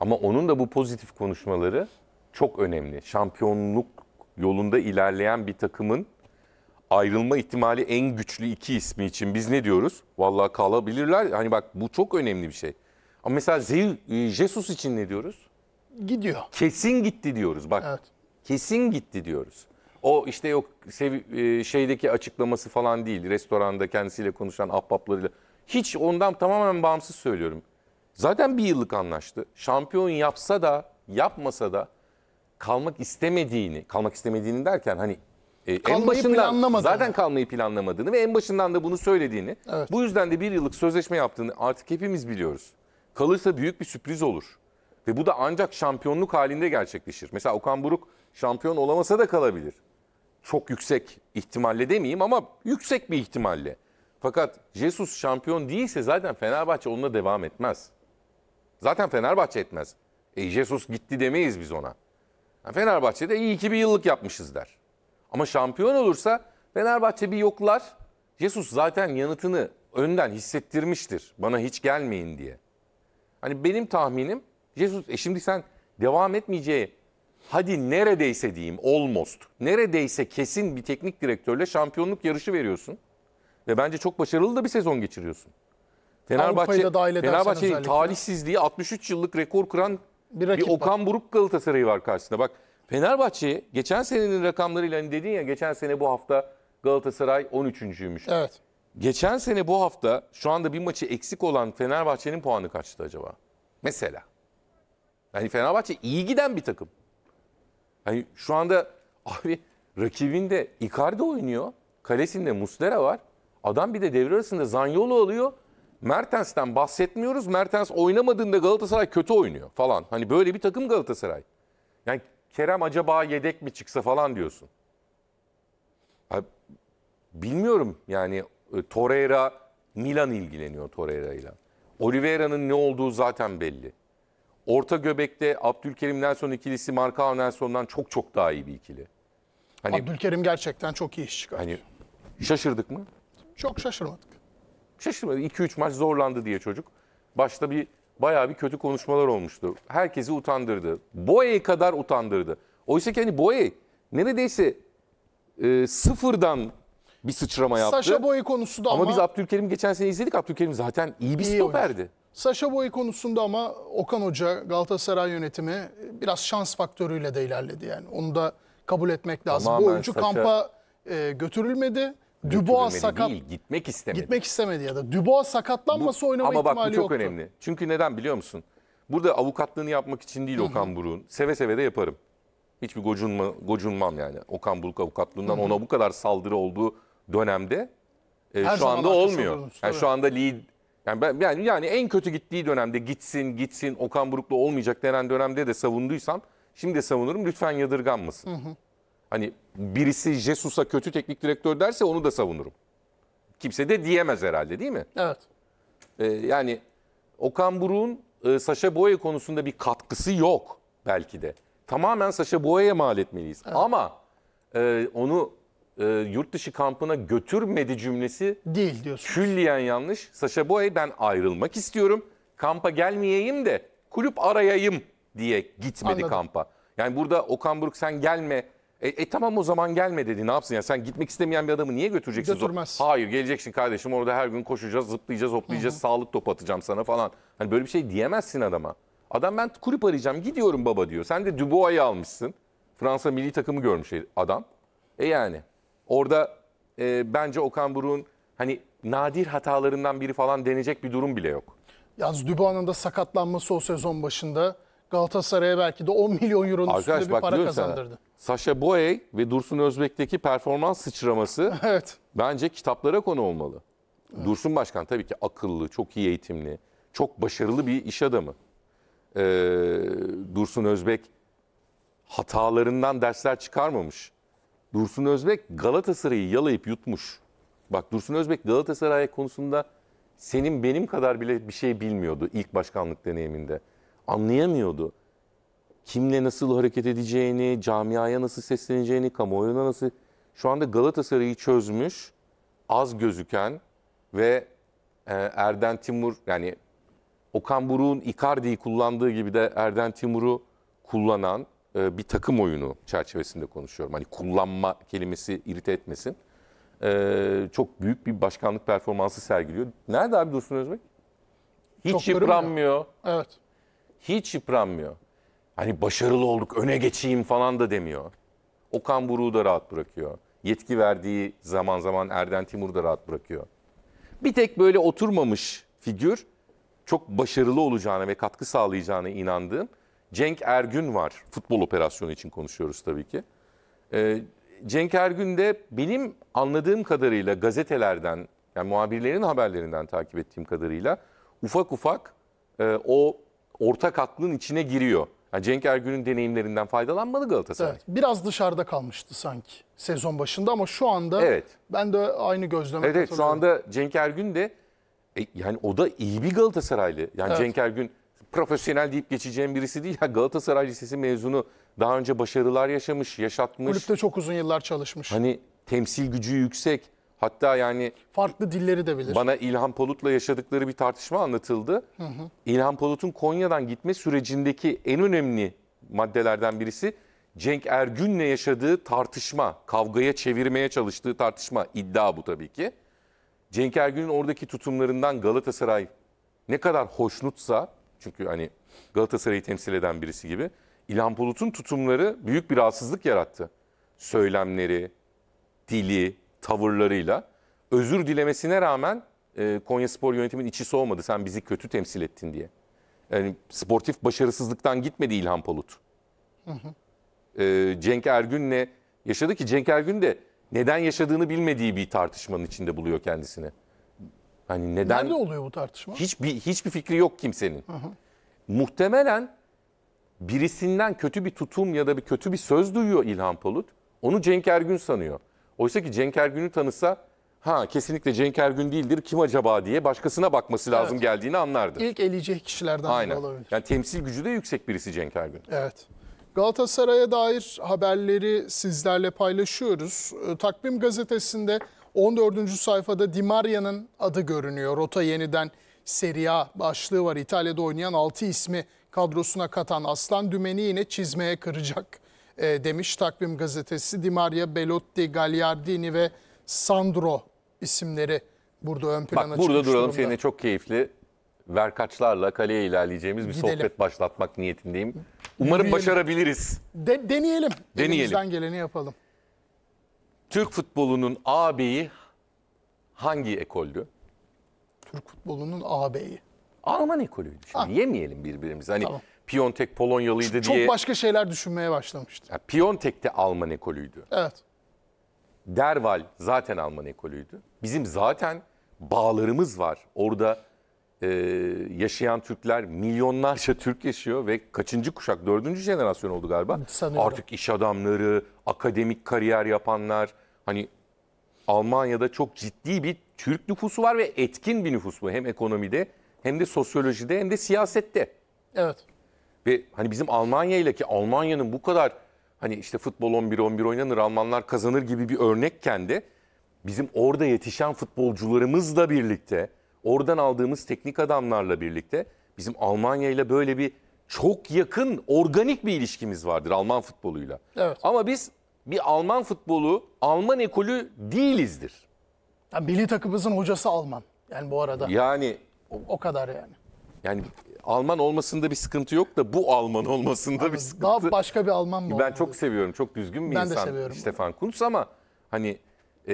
Ama onun da bu pozitif konuşmaları çok önemli. Şampiyonluk yolunda ilerleyen bir takımın ayrılma ihtimali en güçlü iki ismi için biz ne diyoruz? Vallahi kalabilirler. Hani bak, bu çok önemli bir şey. Ama mesela Jesus için ne diyoruz? Gidiyor. Kesin gitti diyoruz bak. Evet. Kesin gitti diyoruz. O işte yok şeydeki açıklaması falan değil. Restoranda kendisiyle konuşan ahbaplarıyla. Hiç ondan tamamen bağımsız söylüyorum. Zaten bir yıllık anlaştı. Şampiyon yapsa da yapmasa da kalmak istemediğini, kalmak istemediğini derken hani e, en başından zaten kalmayı planlamadığını ve en başından da bunu söylediğini. Evet. Bu yüzden de bir yıllık sözleşme yaptığını artık hepimiz biliyoruz. Kalırsa büyük bir sürpriz olur. Ve bu da ancak şampiyonluk halinde gerçekleşir. Mesela Okan Buruk şampiyon olamasa da kalabilir. Çok yüksek ihtimalle demeyeyim ama yüksek bir ihtimalle. Fakat Jesus şampiyon değilse zaten Fenerbahçe onunla devam etmez. Zaten Fenerbahçe etmez. E Jesus gitti demeyiz biz ona. Yani Fenerbahçe'de iyi ki bir yıllık yapmışız der. Ama şampiyon olursa Fenerbahçe bir yoklar. Jesus zaten yanıtını önden hissettirmiştir. Bana hiç gelmeyin diye. Hani benim tahminim Jesus e şimdi sen devam etmeyeceği, hadi neredeyse diyeyim almost, neredeyse kesin bir teknik direktörle şampiyonluk yarışı veriyorsun. Ve bence çok başarılı da bir sezon geçiriyorsun. Fenerbahçe, Fenerbahçe'nin talihsizliği altmış üç yıllık rekor kıran bir, bir Okan Buruk Galatasaray'ı var karşısında. Bak Fenerbahçe geçen senenin rakamlarıyla hani dedin ya, geçen sene bu hafta Galatasaray on üçüncüymüş. Evet. Geçen sene bu hafta şu anda bir maçı eksik olan Fenerbahçe'nin puanı kaçtı acaba? Mesela. Yani Fenerbahçe iyi giden bir takım. Yani şu anda abi rakibinde Icardi oynuyor. Kalesinde Muslera var. Adam bir de devre arasında Zaniolo alıyor. Mertens'ten bahsetmiyoruz. Mertens oynamadığında Galatasaray kötü oynuyor falan. Hani böyle bir takım Galatasaray. Yani Kerem acaba yedek mi çıksa falan diyorsun. Abi, bilmiyorum yani Torreira, Milan ilgileniyor Torreira ile. Oliveira'nın ne olduğu zaten belli. Orta göbekte Abdülkerim Nelson ikilisi Marcao Nelson'dan çok çok daha iyi bir ikili. Hani, Abdülkerim gerçekten çok iyi iş çıkartıyor. Hani, şaşırdık mı? Çok şaşırmadık. Şaşırmadı. iki üç maç zorlandı diye çocuk. Başta bir bayağı bir kötü konuşmalar olmuştu. Herkesi utandırdı. Boye kadar utandırdı. Oysa ki hani Boye neredeyse e, sıfırdan bir sıçrama yaptı. Sacha Boey konusu da ama... Ama biz Abdülkerim geçen sene izledik. Abdülkerim zaten iyi bir iyi stoperdi. Oyuncu. Sacha Boey konusunda ama Okan Hoca, Galatasaray yönetimi biraz şans faktörüyle de ilerledi yani. Onu da kabul etmek lazım. Tamamen bu oyuncu Sacha... kampa e, götürülmedi. Dubois sakat değil, gitmek istemedi. Gitmek istemedi ya da Dubois sakatlanması bu, oynama ihtimali yoktu. Ama bak bu çok yoktu. Önemli. Çünkü neden biliyor musun? Burada avukatlığını yapmak için değil, hı-hı, Okan Buruk'un. Seve seve de yaparım. Hiçbir gocunma, gocunmam yani. Okan Buruk avukatlığından, hı-hı, ona bu kadar saldırı olduğu dönemde e, şu anda olmuyor. Yani şu anda lead, yani ben yani, yani en kötü gittiği dönemde gitsin gitsin Okan Buruk'la olmayacak denen dönemde de savunduysam şimdi de savunurum. Lütfen yadırganmasın. Hı hı. Hani birisi Jesus'a kötü teknik direktör derse onu da savunurum. Kimse de diyemez herhalde, değil mi? Evet. Ee, yani Okan Buruk'un e, Sacha Boey konusunda bir katkısı yok belki de. Tamamen Sacha Boey'e mal etmeliyiz. Evet. Ama e, onu e, yurt dışı kampına götürmedi cümlesi değil diyorsun. Külliyen yanlış. Sacha Boey ben ayrılmak istiyorum. Kampa gelmeyeyim de kulüp arayayım diye gitmedi. Anladım. Kampa. Yani burada Okan Buruk sen gelme. E, e tamam o zaman gelme dedi, ne yapsın ya, sen gitmek istemeyen bir adamı niye götüreceksin? Götürmez. Hayır, geleceksin kardeşim, orada her gün koşacağız, zıplayacağız, hoplayacağız, hı-hı, sağlık topu atacağım sana falan. Hani böyle bir şey diyemezsin adama. Adam ben kulüp arayacağım, gidiyorum baba diyor. Sen de Dubois'ı almışsın. Fransa milli takımı görmüş adam. E yani orada e, bence Okan Buruk'un hani nadir hatalarından biri falan denecek bir durum bile yok. Yalnız Dubois'ın da sakatlanması o sezon başında Galatasaray'a belki de on milyon euronun üstünde bir bak, para kazandırdı. Sana, Sacha Boey ve Dursun Özbek'teki performans sıçraması evet, bence kitaplara konu olmalı. Evet. Dursun Başkan tabii ki akıllı, çok iyi eğitimli, çok başarılı bir iş adamı. Ee, Dursun Özbek hatalarından dersler çıkarmamış. Dursun Özbek Galatasaray'ı yalayıp yutmuş. Bak Dursun Özbek Galatasaray konusunda senin benim kadar bile bir şey bilmiyordu ilk başkanlık deneyiminde. Anlayamıyordu. Kimle nasıl hareket edeceğini, camiaya nasıl sesleneceğini, kamuoyuna nasıl... Şu anda Galatasaray'ı çözmüş, az gözüken ve e, Erden Timur, yani Okan Buruk'un Icardi'yi kullandığı gibi de Erden Timur'u kullanan e, bir takım oyunu çerçevesinde konuşuyorum. Hani kullanma kelimesi irite etmesin. E, çok büyük bir başkanlık performansı sergiliyor. Nerede abi Dursun Özbek? Hiç çok yıpranmıyor. Evet. Hiç yıpranmıyor. Hani başarılı olduk, öne geçeyim falan da demiyor. Okan Buruk'u da rahat bırakıyor. Yetki verdiği zaman zaman Erden Timur'u da rahat bırakıyor. Bir tek böyle oturmamış figür, çok başarılı olacağına ve katkı sağlayacağına inandığım Cenk Ergün var. Futbol operasyonu için konuşuyoruz tabii ki. Ee, Cenk Ergün de benim anladığım kadarıyla gazetelerden, yani muhabirlerin haberlerinden takip ettiğim kadarıyla ufak ufak e, o... ortak aklın içine giriyor. Yani Cenk Ergün'ün deneyimlerinden faydalanmalı Galatasaray. Evet, biraz dışarıda kalmıştı sanki sezon başında ama şu anda evet, ben de aynı gözleme evet, evet, şu anda Cenk Ergün de e, yani o da iyi bir Galatasaraylı. Yani evet. Cenk Ergün profesyonel deyip geçeceğim birisi değil. Galatasaray Lisesi mezunu, daha önce başarılar yaşamış, yaşatmış. Kulüpte çok uzun yıllar çalışmış. Hani temsil gücü yüksek. Hatta yani... Farklı dilleri de bilir. Bana İlhan Palut'la yaşadıkları bir tartışma anlatıldı. Hı hı. İlhan Palut'un Konya'dan gitme sürecindeki en önemli maddelerden birisi... Cenk Ergün'le yaşadığı tartışma, kavgaya çevirmeye çalıştığı tartışma, iddia bu tabii ki. Cenk Ergün'ün oradaki tutumlarından Galatasaray ne kadar hoşnutsa, çünkü hani Galatasaray'ı temsil eden birisi gibi, İlhan Palut'un tutumları büyük bir rahatsızlık yarattı. Söylemleri, dili, tavırlarıyla. Özür dilemesine rağmen e, Konyaspor yönetimin içi soğumadı, sen bizi kötü temsil ettin diye. Yani sportif başarısızlıktan gitmedi İlhan Palut. Hı hı. Cenk Ergün'le yaşadı ki Cenk Ergün de neden yaşadığını bilmediği bir tartışmanın içinde buluyor kendisini. Hani neden? Nerede oluyor bu tartışma? Hiçbir, hiçbir fikri yok kimsenin. Hı hı. Muhtemelen birisinden kötü bir tutum ya da bir kötü bir söz duyuyor İlhan Palut. Onu Cenk Ergün sanıyor. Oysa ki Cenk Ergün'ü tanısa, ha kesinlikle Cenk Ergün değildir, kim acaba diye başkasına bakması lazım, evet, geldiğini anlardı. İlk eleyecek kişilerden biri olabilir. Yani temsil gücü de yüksek birisi Cenk Ergün. Evet. Galatasaray'a dair haberleri sizlerle paylaşıyoruz. Takvim gazetesinde on dördüncü sayfada Di Maria'nın adı görünüyor. Rota yeniden Serie A başlığı var. İtalya'da oynayan altı ismi kadrosuna katan Aslan Dümeni yine çizmeye kıracak e, demiş Takvim gazetesi. Di Maria, Belotti, Gagliardini ve Sandro isimleri burada ön plana çıkmış. Bak burada duralım, seninle çok keyifli verkaçlarla kaleye ilerleyeceğimiz bir Gidelim. sohbet başlatmak niyetindeyim. Umarım Deneyelim. başarabiliriz. De, deneyelim. Deneyelim. Elimizden geleni yapalım. Türk futbolunun ağabeyi hangi ekoldü? Türk futbolunun ağabeyi. Alman ekolüydü. Şimdi ha. yemeyelim birbirimizi. Hani tamam. Piontek Polonyalıydı Çok diye. Çok başka şeyler düşünmeye başlamıştı. Yani Piontek de Alman ekolüydü. Evet. Derval zaten Alman ekolüydü. Bizim zaten bağlarımız var. Orada... Ee, yaşayan Türkler, milyonlarca Türk yaşıyor ve kaçıncı kuşak, dördüncü jenerasyon oldu galiba. Sanıyorum. Artık iş adamları, akademik kariyer yapanlar, hani Almanya'da çok ciddi bir Türk nüfusu var ve etkin bir nüfus bu. Hem ekonomide, hem de sosyolojide, hem de siyasette. Evet. Ve hani bizim Almanya ile ki Almanya'nın bu kadar hani işte futbol on bir on bir oynanır, Almanlar kazanır gibi bir örnekken de bizim orada yetişen futbolcularımızla birlikte, oradan aldığımız teknik adamlarla birlikte bizim Almanya ile böyle bir çok yakın, organik bir ilişkimiz vardır Alman futboluyla. Evet. Ama biz bir Alman futbolu, Alman ekolü değilizdir. Ya, milli takımımızın hocası Alman. Yani bu arada. Yani. O, o kadar yani. Yani Alman olmasında bir sıkıntı yok da bu Alman olmasında yani bir sıkıntı. Daha başka bir Alman mı? Ben olmadı? Çok seviyorum. Çok düzgün bir ben insan. Ben de seviyorum. Stefan Kuntz ama hani.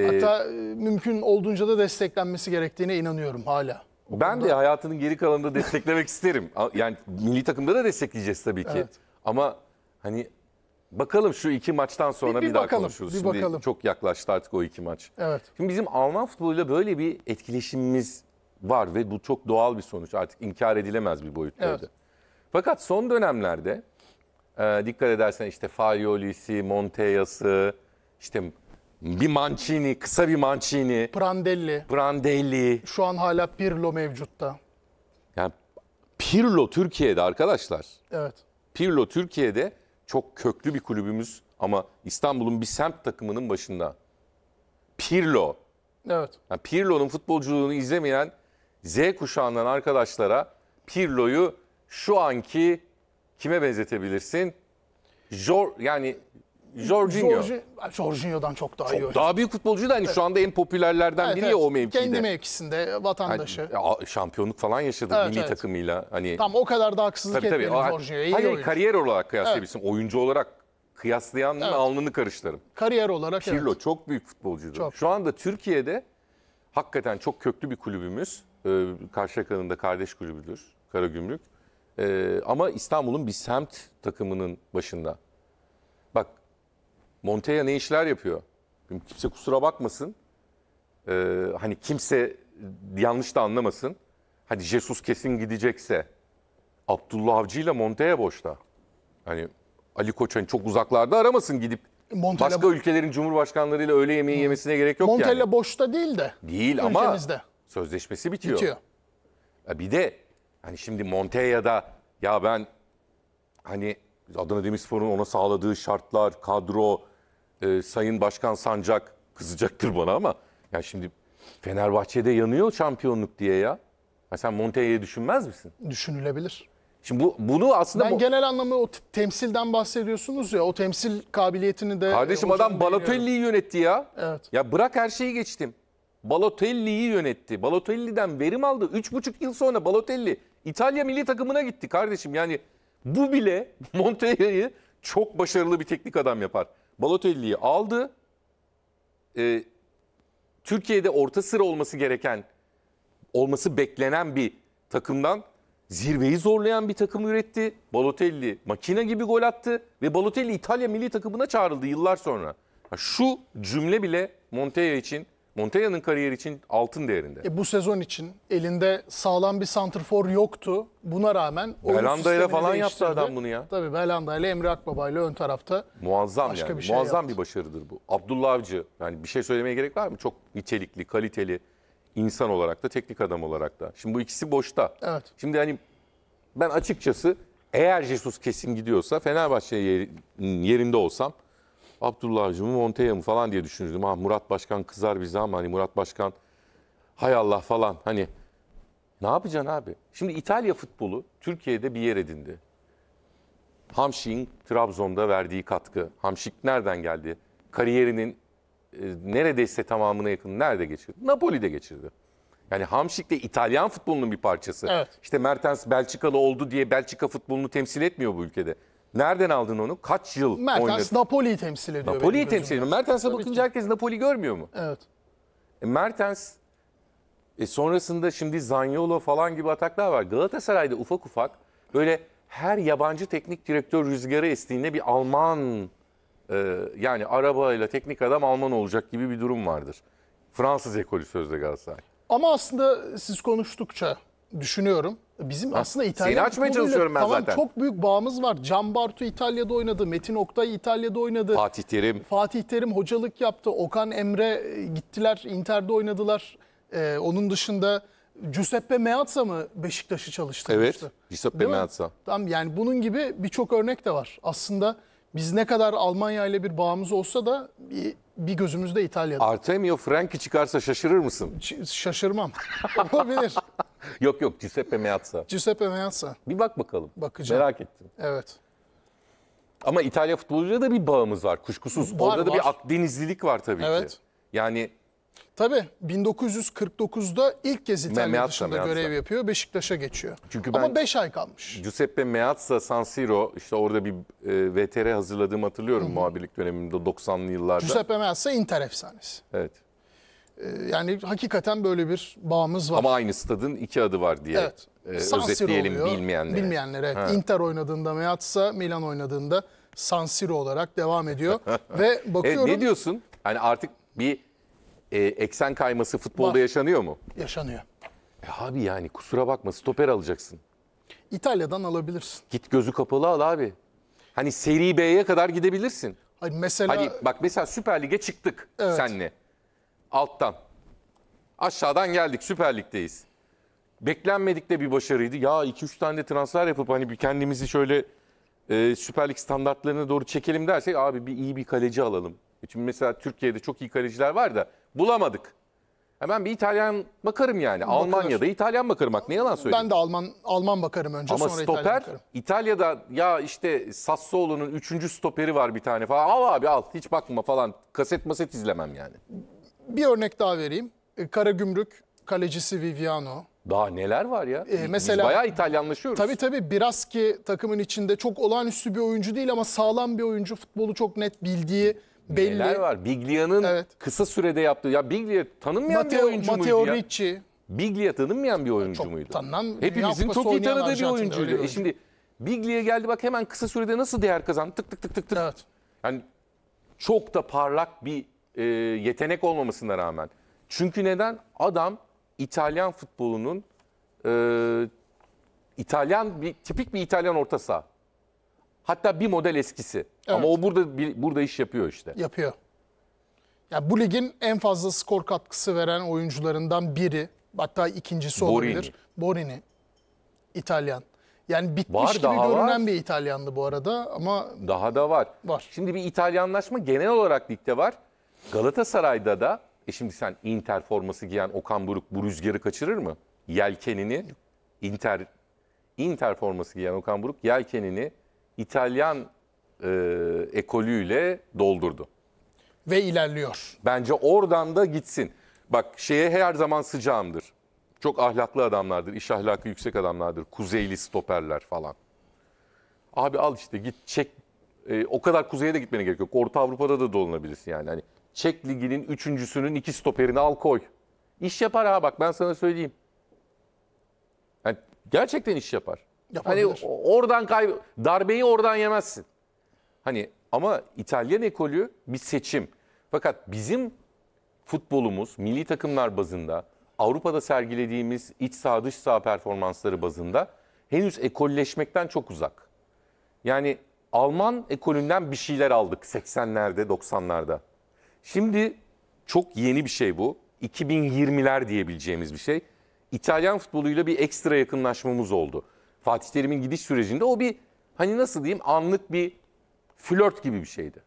Hatta ee, mümkün olduğunca da desteklenmesi gerektiğine inanıyorum hala. O ben konuda... de hayatının geri kalanında desteklemek isterim. Yani milli takımda da destekleyeceğiz tabii ki. Evet. Ama hani bakalım şu iki maçtan sonra bir, bir, bir daha bakalım, konuşuruz. Bir Şimdi bakalım. Çok yaklaştı artık o iki maç. Evet. Şimdi bizim Alman futboluyla böyle bir etkileşimimiz var ve bu çok doğal bir sonuç. Artık inkar edilemez bir boyuttaydı. Evet. Fakat son dönemlerde e, dikkat edersen işte Fagioli'si, Montella'sı, işte... Bir Mancini, kısa bir Mancini. Prandelli. Prandelli. Şu an hala Pirlo mevcutta. Yani Pirlo Türkiye'de arkadaşlar. Evet. Pirlo Türkiye'de çok köklü bir kulübümüz ama İstanbul'un bir semt takımının başında. Pirlo. Evet. Yani Pirlo'nun futbolculuğunu izlemeyen Z kuşağından arkadaşlara Pirlo'yu şu anki kime benzetebilirsin? Jor yani... Jorginho. Jorginho'dan çok daha çok iyi oynuyor. Daha büyük futbolcu da hani evet. şu anda en popülerlerden evet, biri evet. ya o mevkide. Kendi mevkisinde vatandaşı. Yani, şampiyonluk falan yaşadı evet, milli evet. takımıyla. Hani... Tam o kadar da haksızlık etmeyelim Jorginho'ya. Hayır oyuncu. Kariyer olarak kıyaslayabilirsin. Evet. Oyuncu olarak kıyaslayanın evet. alnını karıştırırım. Kariyer olarak Pirlo evet. çok büyük futbolcuydu. Çok. Şu anda Türkiye'de hakikaten çok köklü bir kulübümüz. Ee, Karşıyaka'nın da kardeş kulübüdür. Karagümrük. Ee, ama İstanbul'un bir semt takımının başında. Bak. Montella ne işler yapıyor? Kimse kusura bakmasın. Ee, hani kimse yanlış da anlamasın. Hadi Jesus kesin gidecekse. Abdullah Avcı ile Montella boşta. Hani Ali Koç hani çok uzaklarda aramasın gidip. Montella başka ülkelerin cumhurbaşkanlarıyla öğle yemeği hmm. yemesine gerek yok Montella yani. Montella boşta değil de. Değil ama ülkemizde. Sözleşmesi bitiyor. bitiyor. Bir de hani şimdi Montella'da Ya ben hani Adana Demirspor'un ona sağladığı şartlar, kadro, e, Sayın Başkan Sancak kızacaktır bana ama ya şimdi Fenerbahçe'de yanıyor şampiyonluk diye ya. Ya sen Montella'yı düşünmez misin? Düşünülebilir. Şimdi bu, bunu aslında... Ben bu... genel anlamda o temsilden bahsediyorsunuz ya, o temsil kabiliyetini de... Kardeşim adam Balotelli'yi yönetti ya. Evet. Ya bırak her şeyi geçtim. Balotelli'yi yönetti. Balotelli'den verim aldı. üç buçuk yıl sonra Balotelli İtalya milli takımına gitti kardeşim. Yani bu bile Montella'yı çok başarılı bir teknik adam yapar. Balotelli'yi aldı. Ee, Türkiye'de orta sıra olması gereken, olması beklenen bir takımdan zirveyi zorlayan bir takım üretti. Balotelli makine gibi gol attı ve Balotelli İtalya milli takımına çağrıldı yıllar sonra. Şu cümle bile Montella için, Montella'nın kariyeri için altın değerinde. E bu sezon için elinde sağlam bir santrfor yoktu. Buna rağmen Belanda'yla falan değiştirdi. Yaptı adam bunu ya. Tabii Belanda'yla, Emre Akbaba'yla ön tarafta. Muazzam yani. Bir şey Muazzam yaptı. Bir başarıdır bu. Abdullah Avcı, yani bir şey söylemeye gerek var mı? Çok nitelikli, kaliteli insan olarak da, teknik adam olarak da. Şimdi bu ikisi boşta. Evet. Şimdi hani ben açıkçası eğer Jesus kesin gidiyorsa Fenerbahçe yerinde olsam Abdullah Avcı mı, Montella mı falan diye düşünürdüm. Ha, Murat Başkan kızar bize ama hani Murat Başkan hay Allah falan, hani ne yapacaksın abi? Şimdi İtalya futbolu Türkiye'de bir yer edindi. Hamşik'in Trabzon'da verdiği katkı. Hamşik nereden geldi? Kariyerinin e, neredeyse tamamına yakın nerede geçirdi? Napoli'de geçirdi. Yani Hamşik de İtalyan futbolunun bir parçası. Evet. İşte Mertens Belçikalı oldu diye Belçika futbolunu temsil etmiyor bu ülkede. Nereden aldın onu? Kaç yıl Mertens oynadı? Mertens Napoli'yi temsil ediyor. Napoli'yi temsil ediyor. Mertens'e bakınca ki herkes Napoli görmüyor mu? Evet. E Mertens e sonrasında şimdi Zaniolo falan gibi ataklar var. Galatasaray'da ufak ufak böyle her yabancı teknik direktör rüzgarı estiğinde bir Alman e, yani arabayla teknik adam Alman olacak gibi bir durum vardır. Fransız ekolü sözde Galatasaray. Ama aslında siz konuştukça düşünüyorum. Bizim ha, aslında İtalya futboluyla tamam, çok büyük bağımız var. Can Bartu İtalya'da oynadı. Metin Oktay İtalya'da oynadı. Fatih Terim. Fatih Terim hocalık yaptı. Okan Emre gittiler. Inter'de oynadılar. Ee, onun dışında Giuseppe Meazza mı Beşiktaş'ı çalıştırmıştı? Evet. Giuseppe Meazza. Tamam, yani bunun gibi birçok örnek de var. Aslında biz ne kadar Almanya ile bir bağımız olsa da bir, bir gözümüzde İtalya'da. Artemio Franchi çıkarsa şaşırır mısın? Ç- şaşırmam. Olabilir. Yok yok, Giuseppe Meazza. Giuseppe Meazza. Bir bak bakalım. Bakacağım. Merak ettim. Evet. Ama İtalya futboluyla da bir bağımız var kuşkusuz. Var, orada da var. Bir Akdenizlilik var tabii evet. ki. Yani tabii bin dokuz yüz kırk dokuzda ilk kez İtalya Meazza, dışında Meazza. görev yapıyor. Beşiktaş'a geçiyor. Çünkü ama beş ay kalmış. Giuseppe Meazza San Siro, işte orada bir e, V T R hazırladığımı hatırlıyorum. Hı-hı. Muhabirlik döneminde doksanlı yıllarda. Giuseppe Meazza Inter efsanesi. Evet. Yani hakikaten böyle bir bağımız var. Ama aynı stadın iki adı var diye evet. e, özetleyelim oluyor, bilmeyenlere. Bilmeyenlere. Evet. Inter oynadığında Meazza, Milan oynadığında San Siro olarak devam ediyor. Ve bakıyorum... E, ne diyorsun? Hani artık bir e, eksen kayması futbolda var. Yaşanıyor mu? Yaşanıyor. E abi yani kusura bakma, stoper alacaksın. İtalya'dan alabilirsin. Git gözü kapalı al abi. Hani Serie B'ye kadar gidebilirsin. Hani mesela... Hani bak mesela Süper Lig'e çıktık evet. seninle. Alttan. Aşağıdan geldik. Süper Lig'deyiz. Beklenmedik de bir başarıydı. Ya iki üç tane de transfer yapıp hani bir kendimizi şöyle e, Süper Lig standartlarına doğru çekelim dersek abi bir iyi bir kaleci alalım. Çünkü mesela Türkiye'de çok iyi kaleciler var da bulamadık. Hemen bir İtalyan bakarım yani. Bakarım. Almanya'da İtalyan bakarım. Bak ne yalan söyleyeyim. Ben de Alman Alman bakarım önce ama sonra stoper, İtalyan bakarım. İtalya'da ya işte Sassuolo'nun üçüncü stoperi var bir tane falan. Al abi al hiç bakma falan. Kaset maset izlemem yani. Bir örnek daha vereyim. Karagümrük kalecisi Viviano. Daha neler var ya? Ee, mesela, biz bayağı İtalyanlaşıyoruz. Tabii tabii biraz ki takımın içinde çok olağanüstü bir oyuncu değil ama sağlam bir oyuncu. Futbolu çok net bildiği belli. Neler var? Biglia'nın evet. kısa sürede yaptığı. Ya Biglia tanınmayan Mateo, bir oyuncu Matteo muydu ya? Ricci. Biglia tanınmayan bir oyuncu çok muydu? Tanınan, hepimizin çok iyi tanıdığı bir oyuncuydu. E oyuncu. Şimdi Biglia geldi bak hemen kısa sürede nasıl değer kazandı? Tık tık tık tık tık. Evet. Yani çok da parlak bir E, yetenek olmamasına rağmen. Çünkü neden? Adam İtalyan futbolunun e, İtalyan bir, tipik bir İtalyan orta saha. Hatta bir model eskisi. Evet. Ama o burada bir, burada iş yapıyor işte. Yapıyor. Yani bu ligin en fazla skor katkısı veren oyuncularından biri, hatta ikincisi olabilir. Borini. Borini. İtalyan. Yani bitmiş var, gibi görünen var. Bir İtalyandı bu arada ama... Daha da var. Var. Şimdi bir İtalyanlaşma genel olarak ligde var. Galatasaray'da da, e şimdi sen Inter forması giyen Okan Buruk bu rüzgarı kaçırır mı? Yelkenini, Inter Inter forması giyen Okan Buruk yelkenini İtalyan e, ekolüyle doldurdu. Ve ilerliyor. Bence oradan da gitsin. Bak şeye her zaman sıcağımdır. Çok ahlaklı adamlardır, iş ahlakı yüksek adamlardır. Kuzeyli stoperler falan. Abi al işte git Çek. E, o kadar kuzeye de gitmene gerek yok. Orta Avrupa'da da dolanabilirsin yani. Hani Çek liginin üçüncüsünün iki stoperini al koy. İş yapar ha bak ben sana söyleyeyim. Yani gerçekten iş yapar. Yapabilir. Hani oradan kay darbeyi oradan yemezsin. Hani ama İtalyan ekolü bir seçim. Fakat bizim futbolumuz milli takımlar bazında, Avrupa'da sergilediğimiz iç saha dış saha performansları bazında henüz ekolleşmekten çok uzak. Yani Alman ekolünden bir şeyler aldık seksenlerde, doksanlarda. Şimdi çok yeni bir şey bu. iki bin yirmiler diyebileceğimiz bir şey. İtalyan futboluyla bir ekstra yakınlaşmamız oldu. Fatih Terim'in gidiş sürecinde o bir hani nasıl diyeyim anlık bir flört gibi bir şeydi.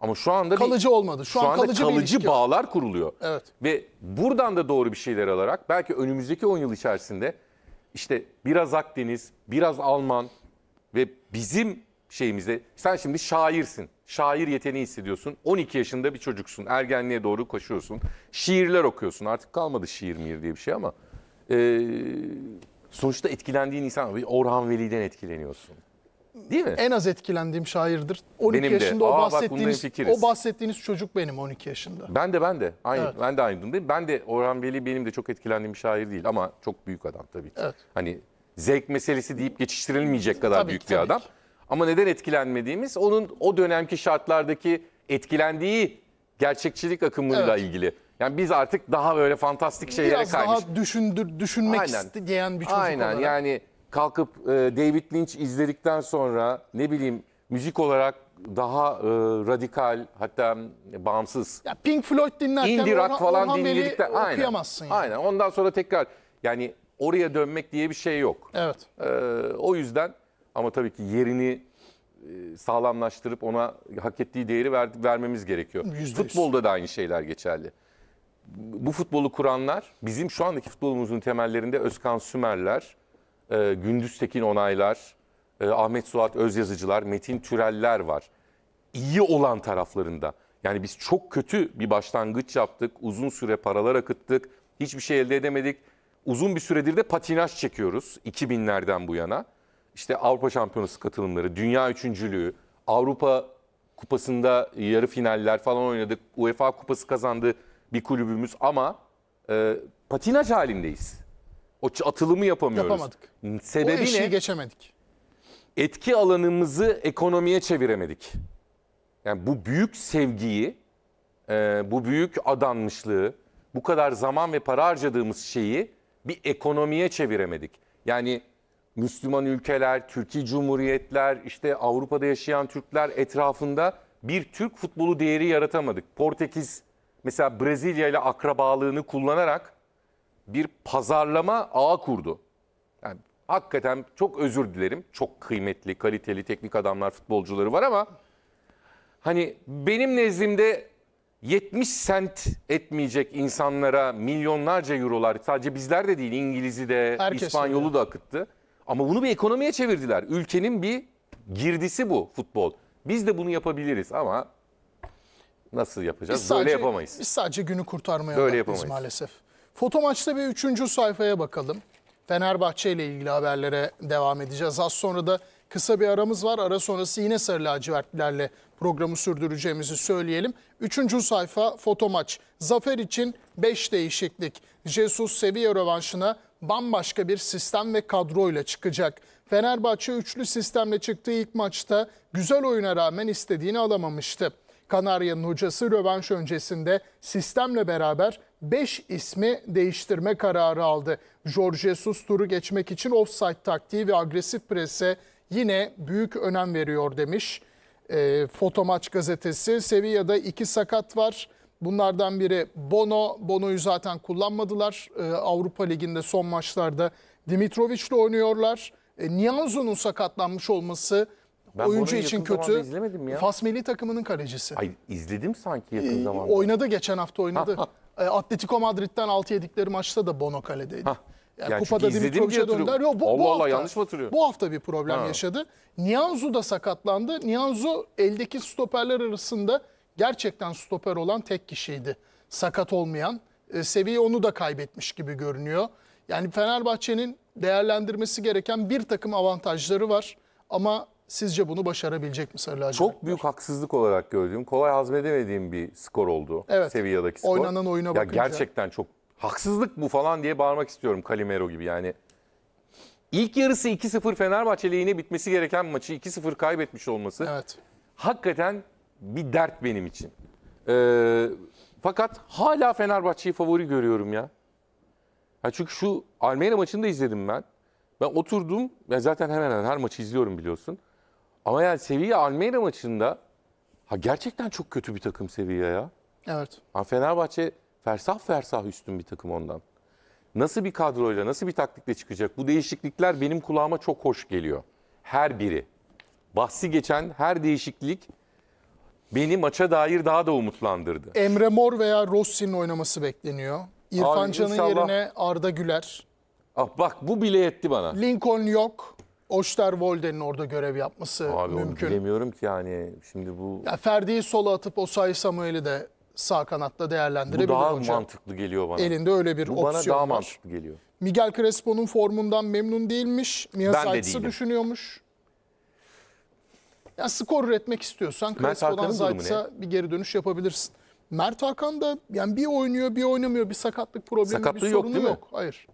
Ama şu anda kalıcı bir, olmadı. Şu, şu an anda kalıcı, kalıcı bağlar kuruluyor. Evet. Ve buradan da doğru bir şeyler alarak belki önümüzdeki on yıl içerisinde işte biraz Akdeniz, biraz Alman ve bizim şeyimizde sen şimdi şairsin. Şair yeteneği hissediyorsun. on iki yaşında bir çocuksun. Ergenliğe doğru koşuyorsun. Şiirler okuyorsun. Artık kalmadı şiir miyir diye bir şey ama ee, sonuçta etkilendiğin insan Orhan Veli'den etkileniyorsun. Değil mi? En az etkilendiğim şairdir. on iki benim yaşında de. Aa, o bahsettiğiniz bak, o bahsettiğiniz çocuk benim on iki yaşında. Ben de ben de. Aynı evet. ben de aynı durumdayım. Ben de Orhan Veli benim de çok etkilendiğim bir şair değil ama çok büyük adam tabii ki. Evet. Hani zevk meselesi deyip geçiştirilmeyecek kadar tabii, büyük tabii bir adam. Ki. Ama neden etkilenmediğimiz onun o dönemki şartlardaki etkilendiği gerçekçilik akımıyla evet. ilgili. Yani biz artık daha böyle fantastik şeylere biraz kaymış. Biraz daha düşündür, düşünmek Aynen. isteyen bir çocuk Aynen olarak. Yani kalkıp e, David Lynch izledikten sonra ne bileyim müzik olarak daha e, radikal hatta e, bağımsız. Ya Pink Floyd dinlerken indie rock falan Orhan dinledikten okuyamazsın. Aynen. Yani. Aynen ondan sonra tekrar yani oraya dönmek diye bir şey yok. Evet. E, o yüzden... Ama tabii ki yerini sağlamlaştırıp ona hak ettiği değeri ver, vermemiz gerekiyor. yüzde yüz. Futbolda da aynı şeyler geçerli. Bu futbolu kuranlar, bizim şu andaki futbolumuzun temellerinde Özkan Sümerler, e, Gündüz Tekin Onaylar, e, Ahmet Suat Özyazıcılar, Metin Türeller var. İyi olan taraflarında. Yani biz çok kötü bir başlangıç yaptık, uzun süre paralar akıttık, hiçbir şey elde edemedik. Uzun bir süredir de patinaj çekiyoruz iki binlerden bu yana. İşte Avrupa Şampiyonası katılımları, Dünya Üçüncülüğü, Avrupa Kupası'nda yarı finaller falan oynadık. UEFA Kupası kazandı bir kulübümüz ama e, patinaj halindeyiz. O atılımı yapamıyoruz. Yapamadık. Sebebi o eşiği ne? Geçemedik. Etki alanımızı ekonomiye çeviremedik. Yani bu büyük sevgiyi, e, bu büyük adanmışlığı, bu kadar zaman ve para harcadığımız şeyi bir ekonomiye çeviremedik. Yani... Müslüman ülkeler, Türkiye Cumhuriyetler, işte Avrupa'da yaşayan Türkler etrafında bir Türk futbolu değeri yaratamadık. Portekiz mesela Brezilya ile akrabalığını kullanarak bir pazarlama ağı kurdu. Yani hakikaten çok özür dilerim. Çok kıymetli, kaliteli teknik adamlar, futbolcuları var ama hani benim nezdimde yetmiş sent etmeyecek insanlara milyonlarca eurolar sadece bizler de değil İngiliz'i de herkes İspanyolu öyle. Da akıttı. Ama bunu bir ekonomiye çevirdiler. Ülkenin bir girdisi bu futbol. Biz de bunu yapabiliriz ama nasıl yapacağız? Biz sadece, böyle yapamayız. Biz sadece günü kurtarmaya odaklıyız maalesef. Foto maçta bir üçüncü sayfaya bakalım. Fenerbahçe ile ilgili haberlere devam edeceğiz. Az sonra da kısa bir aramız var. Ara sonrası yine sarı lacivertlilerle programı sürdüreceğimizi söyleyelim. Üçüncü sayfa foto maç. Zafer için beş değişiklik. Jesus Sevilla rövanşına bambaşka bir sistem ve kadroyla çıkacak. Fenerbahçe üçlü sistemle çıktığı ilk maçta güzel oyuna rağmen istediğini alamamıştı. Kanarya'nın hocası rövanş öncesinde sistemle beraber beş ismi değiştirme kararı aldı. Jorge Jesus turu geçmek için offside taktiği ve agresif prese yine büyük önem veriyor demiş. E, Foto Maç gazetesi. Sevilla'da iki sakat var. Bunlardan biri Bono. Bono'yu zaten kullanmadılar. Ee, Avrupa Ligi'nde son maçlarda Dimitrović'le oynuyorlar. E, Nianzo'nun sakatlanmış olması ben oyuncu için kötü. Fas milli takımının kalecisi. Ay, izledim sanki yakın e, zamanda. Oynadı, geçen hafta oynadı. e, Atletico Madrid'den altı yedikleri maçta da Bono kaledeydi. Hah. Yani yani kupada Dimitrovic'e döndüler. Yo, bu, Allah bu, hafta, yanlış bu hafta bir problem ha. yaşadı. Nianzo da sakatlandı. Nianzo eldeki stoperler arasında gerçekten stoper olan tek kişiydi. Sakat olmayan. E, seviye onu da kaybetmiş gibi görünüyor. Yani Fenerbahçe'nin değerlendirmesi gereken bir takım avantajları var. Ama sizce bunu başarabilecek mi Sarı Lacivertler? Çok büyük haksızlık olarak gördüğüm, kolay hazmedemediğim bir skor oldu. Evet. Sevilla'daki skor. Oynanan oyuna ya bakınca. Gerçekten çok... Haksızlık bu falan diye bağırmak istiyorum Calimero gibi yani. İlk yarısı iki sıfır Fenerbahçe lehine bitmesi gereken maçı iki sıfır kaybetmiş olması. Evet. Hakikaten bir dert benim için. Ee, fakat hala Fenerbahçe'yi favori görüyorum ya. ya. Çünkü şu Almanya maçını da izledim ben. Ben oturdum. Ben zaten hemen hemen her maçı izliyorum biliyorsun. Ama yani Sevilla Almanya maçında ha gerçekten çok kötü bir takım Sevilla ya. Evet. Ha Fenerbahçe fersah fersah üstün bir takım ondan. Nasıl bir kadroyla, nasıl bir taktikle çıkacak? Bu değişiklikler benim kulağıma çok hoş geliyor. Her biri. Bahsi geçen her değişiklik beni maça dair daha da umutlandırdı. Emre Mor veya Rossi'nin oynaması bekleniyor. İrfan Can'ın yerine Arda Güler. Ah bak bu bile yetti bana. Lincoln yok. Osterwolde'nin orada görev yapması abi, mümkün. Abi bilemiyorum ki yani. Şimdi bu... Ya Ferdi'yi sola atıp Osayi Samuel'i de sağ kanatta değerlendirebilir hocam. Bu daha hocam. mantıklı geliyor bana. Elinde öyle bir bu opsiyon var. Bu bana daha var. mantıklı geliyor. Miguel Crespo'nun formundan memnun değilmiş. Miyazaytis'i de düşünüyormuş. Ya skor üretmek istiyorsan Crespo'dan Zaytis'a bir geri dönüş yapabilirsin. Mert Hakan da yani bir oynuyor bir oynamıyor. Bir sakatlık problemi, Sakatlığı bir sorunu yok. Değil mi? yok. Hayır.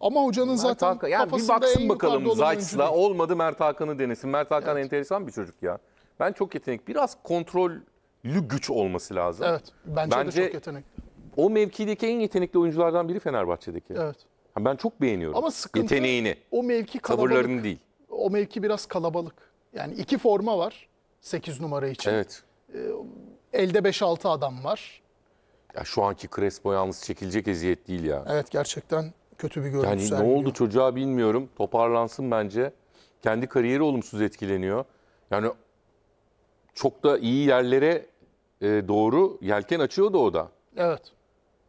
Ama hocanın Mert zaten Hakan, yani kafasında bir baksın bakalım Zaytis'la olmadı Mert Hakan'ı denesin. Mert Hakan evet. enteresan bir çocuk ya. Ben çok yetenek. Biraz kontrol... güç olması lazım. Evet. Bence, bence de çok yetenekli. O mevkideki en yetenekli oyunculardan biri Fenerbahçe'deki. Evet. Ben çok beğeniyorum. Ama sıkıntı yeteneğini. O mevki kalabalık. Tavırlarını değil. O mevki biraz kalabalık. Yani iki forma var sekiz numara için. Evet. Elde beş altı adam var. Ya şu anki Crespo yalnız çekilecek eziyet değil ya. Evet gerçekten kötü bir görüntü. Yani ne oldu çocuğa bilmiyorum. Toparlansın bence. Kendi kariyeri olumsuz etkileniyor. Yani çok da iyi yerlere E doğru yelken açıyordu o da. Evet.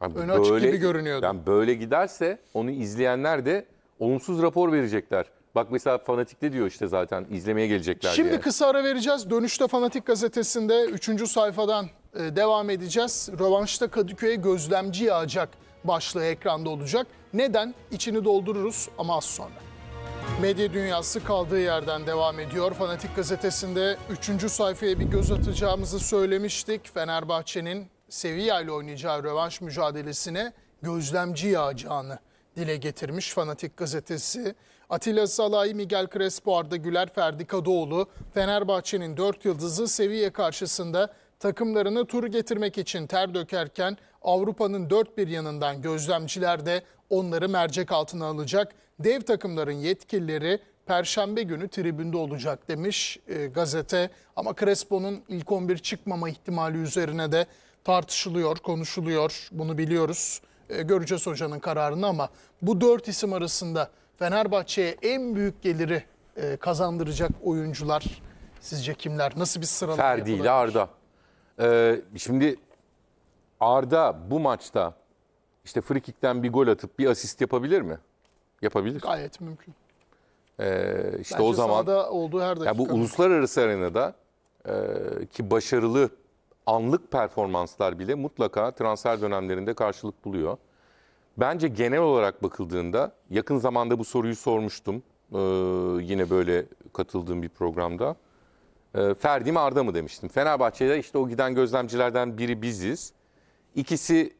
Yani Önü böyle, açık gibi görünüyordu. Yani böyle giderse onu izleyenler de olumsuz rapor verecekler. Bak mesela Fanatik'te diyor işte zaten izlemeye gelecekler Şimdi diye. Kısa ara vereceğiz. Dönüşte Fanatik gazetesinde üçüncü sayfadan devam edeceğiz. Rövanşta Kadıköy'e gözlemci yağacak başlığı ekranda olacak. Neden? İçini doldururuz ama az sonra. Medya dünyası kaldığı yerden devam ediyor. Fanatik gazetesinde üçüncü sayfaya bir göz atacağımızı söylemiştik. Fenerbahçe'nin Sevilla ile oynayacağı rövanş mücadelesine gözlemci yağacağını dile getirmiş Fanatik gazetesi. Atilla Salay, Miguel Crespo, Arda Güler, Ferdi Kadıoğlu, Fenerbahçe'nin dört yıldızı Sevilla karşısında takımlarını tur getirmek için ter dökerken Avrupa'nın dört bir yanından gözlemciler de onları mercek altına alacak. Dev takımların yetkilileri Perşembe günü tribünde olacak demiş e, gazete. Ama Crespo'nun ilk on bir çıkmama ihtimali üzerine de tartışılıyor, konuşuluyor. Bunu biliyoruz. E, göreceğiz hocanın kararını ama bu dört isim arasında Fenerbahçe'ye en büyük geliri e, kazandıracak oyuncular sizce kimler? Nasıl bir sıralama yapılabilir? Ferdi ile Arda. Ee, şimdi Arda bu maçta işte frikikten bir gol atıp bir asist yapabilir mi? Yapabilir. Gayet mümkün. Ee, işte Bence o zaman olduğu her dakika. Ya bu uluslararası arenada e, ki başarılı anlık performanslar bile mutlaka transfer dönemlerinde karşılık buluyor. Bence genel olarak bakıldığında yakın zamanda bu soruyu sormuştum. Ee, yine böyle katıldığım bir programda. Ee, Ferdi mi Arda mı demiştim. Fenerbahçe'de işte o giden gözlemcilerden biri biziz. İkisi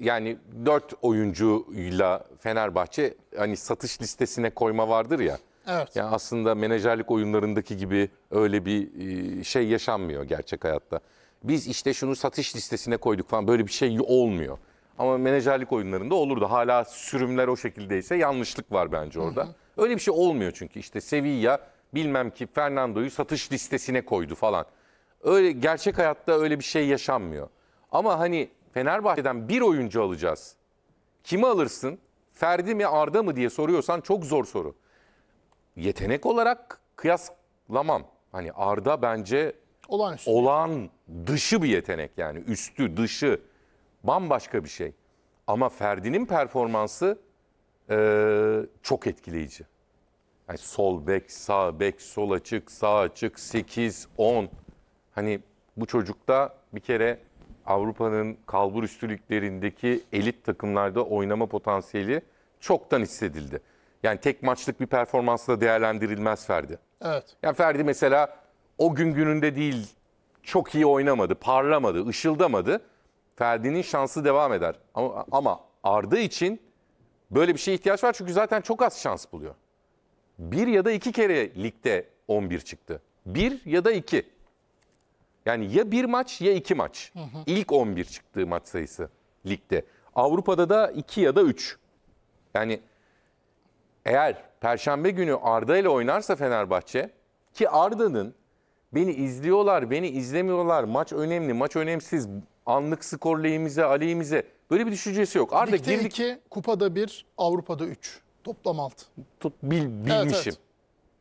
yani dört oyuncuyla Fenerbahçe hani satış listesine koyma vardır ya. Evet. Yani aslında menajerlik oyunlarındaki gibi öyle bir şey yaşanmıyor gerçek hayatta. Biz işte şunu satış listesine koyduk falan böyle bir şey olmuyor. Ama menajerlik oyunlarında olurdu. Hala sürümler o şekildeyse yanlışlık var bence orada. Hı hı. Öyle bir şey olmuyor çünkü işte Sevilla bilmem ki Fernando'yu satış listesine koydu falan. Öyle gerçek hayatta öyle bir şey yaşanmıyor. Ama hani Fenerbahçe'den bir oyuncu alacağız. Kimi alırsın? Ferdi mi Arda mı diye soruyorsan çok zor soru. yetenek olarak kıyaslamam. Hani Arda bence olağanüstü. Olağan dışı bir yetenek yani. Üstü, dışı bambaşka bir şey. Ama Ferdi'nin performansı e, çok etkileyici. Yani sol bek, sağ bek, sol açık, sağ açık, sekiz, on. Hani bu çocukta bir kere Avrupa'nın kalbur üstülüklerindeki elit takımlarda oynama potansiyeli çoktan hissedildi. Yani tek maçlık bir performansla değerlendirilmez Ferdi. Evet. Yani Ferdi mesela o gün gününde değil, çok iyi oynamadı, parlamadı, ışıldamadı. Ferdi'nin şansı devam eder. Ama, ama Arda için böyle bir şeye ihtiyaç var çünkü zaten çok az şans buluyor. Bir ya da iki kere ligde on bir çıktı. Bir ya da iki. Yani ya bir maç ya iki maç. Hı hı. İlk on bir çıktığı maç sayısı ligde. Avrupa'da da iki ya da üç. Yani eğer Perşembe günü Arda ile oynarsa Fenerbahçe, ki Arda'nın beni izliyorlar, beni izlemiyorlar, maç önemli, maç önemsiz, anlık skor lehimize, aleyhimize böyle bir düşüncesi yok. Arda ligde girdik... iki, kupada bir, Avrupa'da üç. Toplam altı. Tut, bil, bilmişim. Evet, evet.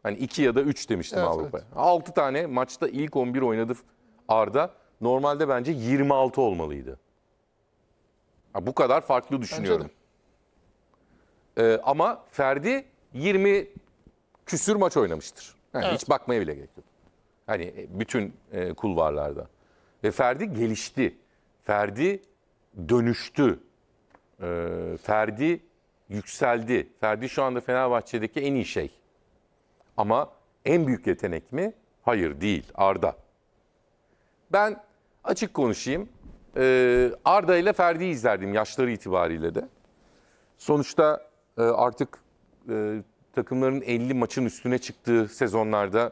Hani iki ya da üç demiştim evet, Avrupa'ya. Evet. altı tane maçta ilk on bir oynadı Arda. Normalde bence yirmi altı olmalıydı. Ha, bu kadar farklı düşünüyorum. Ee, ama Ferdi yirmi küsür maç oynamıştır. Yani evet. Hiç bakmaya bile gerek yok. Hani bütün e, kulvarlarda. Ve Ferdi gelişti. Ferdi dönüştü. Ee, Ferdi yükseldi. Ferdi şu anda Fenerbahçe'deki en iyi şey. Ama en büyük yetenek mi? Hayır değil. Arda. Ben açık konuşayım. Ee, Arda ile Ferdi'yi izlerdim yaşları itibariyle de. Sonuçta e, artık e, takımların elli maçın üstüne çıktığı sezonlarda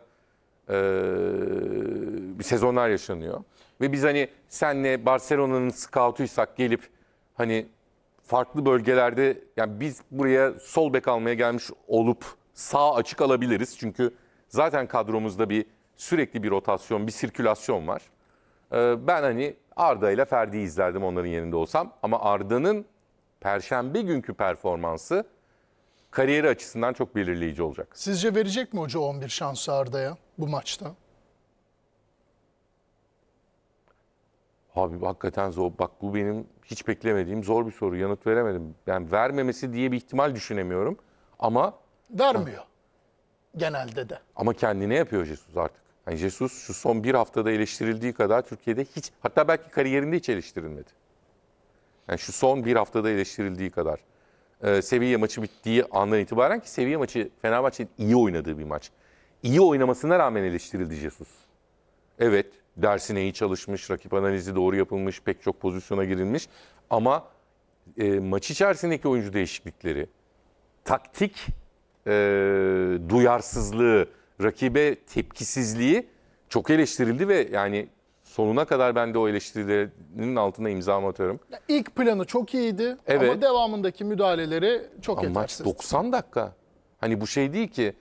e, sezonlar yaşanıyor. Ve biz hani senle Barcelona'nın scoutuysak gelip hani farklı bölgelerde yani biz buraya sol bek almaya gelmiş olup sağ açık alabiliriz. Çünkü zaten kadromuzda bir sürekli bir rotasyon, bir sirkülasyon var. Ee, ben hani Arda ile Ferdi'yi izlerdim onların yerinde olsam. Ama Arda'nın Perşembe günkü performansı kariyeri açısından çok belirleyici olacak. Sizce verecek mi hoca on bir şansı Arda'ya bu maçta? Abi hakikaten zor. Bak bu benim hiç beklemediğim zor bir soru. Yanıt veremedim. Yani vermemesi diye bir ihtimal düşünemiyorum. Ama... Vermiyor. Ha. Genelde de. Ama kendine yapıyor Jesus artık. Yani Jesus şu son bir haftada eleştirildiği kadar Türkiye'de hiç... Hatta belki kariyerinde hiç eleştirilmedi. Yani şu son bir haftada eleştirildiği kadar. Ee, Sevilla maçı bittiği andan itibaren ki Sevilla maçı Fenerbahçe'nin iyi oynadığı bir maç. İyi oynamasına rağmen eleştirildi Jesus. Evet. Dersine iyi çalışmış, rakip analizi doğru yapılmış, pek çok pozisyona girilmiş. Ama e, maç içerisindeki oyuncu değişiklikleri, taktik e, duyarsızlığı, rakibe tepkisizliği çok eleştirildi ve yani sonuna kadar ben de o eleştirilerinin altına imza atıyorum. İlk planı çok iyiydi evet. Ama devamındaki müdahaleleri çok yetersizdi. Maç doksan dakika. Hani bu şey değil ki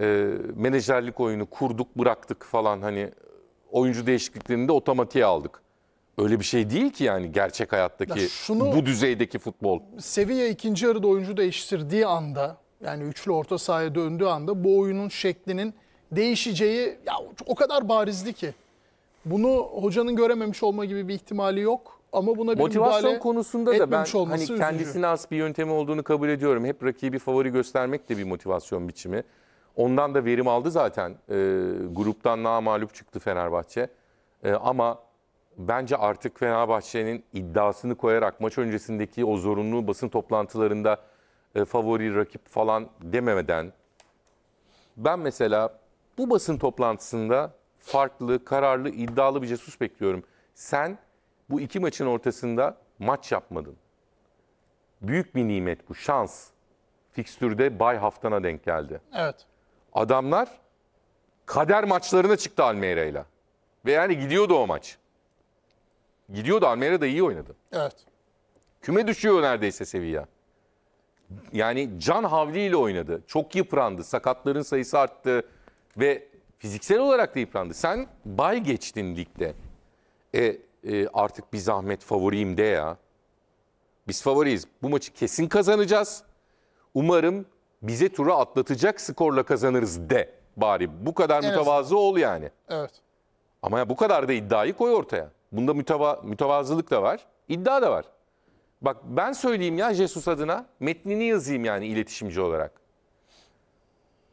e, menajerlik oyunu kurduk bıraktık falan hani... Oyuncu değişikliklerini de otomatiğe aldık. Öyle bir şey değil ki yani gerçek hayattaki ya şunu, bu düzeydeki futbol. Sevilla ikinci yarıda oyuncu değiştirdiği anda yani üçlü orta sahaya döndüğü anda bu oyunun şeklinin değişeceği ya o kadar barizdi ki. Bunu hocanın görememiş olma gibi bir ihtimali yok ama buna bir motivasyon konusunda da ben hani kendisine az bir yöntemi olduğunu kabul ediyorum. Hep rakibi favori göstermek de bir motivasyon biçimi. Ondan da verim aldı zaten. E, gruptan namağlup çıktı Fenerbahçe. E, ama bence artık Fenerbahçe'nin iddiasını koyarak maç öncesindeki o zorunlu basın toplantılarında e, favori, rakip falan dememeden ben mesela bu basın toplantısında farklı, kararlı, iddialı bir Jesus bekliyorum. Sen bu iki maçın ortasında maç yapmadın. Büyük bir nimet bu, şans. Fikstürde bay haftana denk geldi. Evet. Adamlar kader maçlarına çıktı Almeyra'yla. Ve yani gidiyordu o maç. Gidiyordu, Almeyra da iyi oynadı. Evet. Küme düşüyor neredeyse Sevilla. Yani can havliyle oynadı. Çok yıprandı. Sakatların sayısı arttı. Ve fiziksel olarak da yıprandı. Sen bay geçtin ligde. E, e, artık bir zahmet favoriyim de ya. Biz favoriyiz. Bu maçı kesin kazanacağız. Umarım bize tura atlatacak skorla kazanırız de bari. Bu kadar en mütevazı azından ol yani. Evet. Ama ya bu kadar da iddiayı koy ortaya. Bunda müteva mütevazılık da var, iddia da var. Bak ben söyleyeyim ya Jesus adına, metnini yazayım yani iletişimci olarak.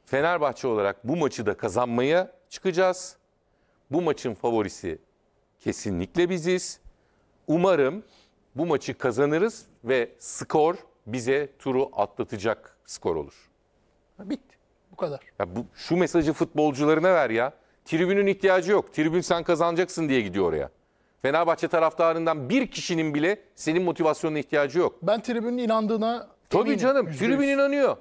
Fenerbahçe olarak bu maçı da kazanmaya çıkacağız. Bu maçın favorisi kesinlikle biziz. Umarım bu maçı kazanırız ve skor bize turu atlatacak skor olur. Bitti. Bu kadar. Ya bu, şu mesajı futbolcularına ver ya. Tribünün ihtiyacı yok. Tribün sen kazanacaksın diye gidiyor oraya. Fenerbahçe taraftarından bir kişinin bile senin motivasyonuna ihtiyacı yok. Ben tribünün inandığına eminim. Tabii canım. yüzde yüz. Tribün inanıyor.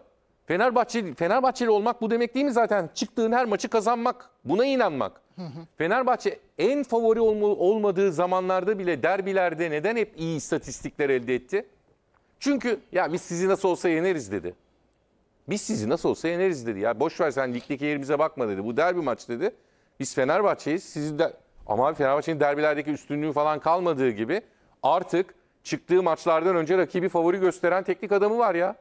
Fenerbahçeli, Fenerbahçeli olmak bu demek değil mi zaten? Çıktığın her maçı kazanmak, buna inanmak. Hı hı. Fenerbahçe en favori olma, olmadığı zamanlarda bile derbilerde neden hep iyi istatistikler elde etti? Çünkü ya biz sizi nasıl olsa yeneriz dedi. Biz sizi nasıl olsa yeneriz dedi. Ya boş ver sen ligdeki yerimize bakma dedi. Bu derbi maç dedi. Biz Fenerbahçe'yiz. Sizi de... Ama Fenerbahçe'nin derbilerdeki üstünlüğü falan kalmadığı gibi artık çıktığı maçlardan önce rakibi favori gösteren teknik adamı var ya.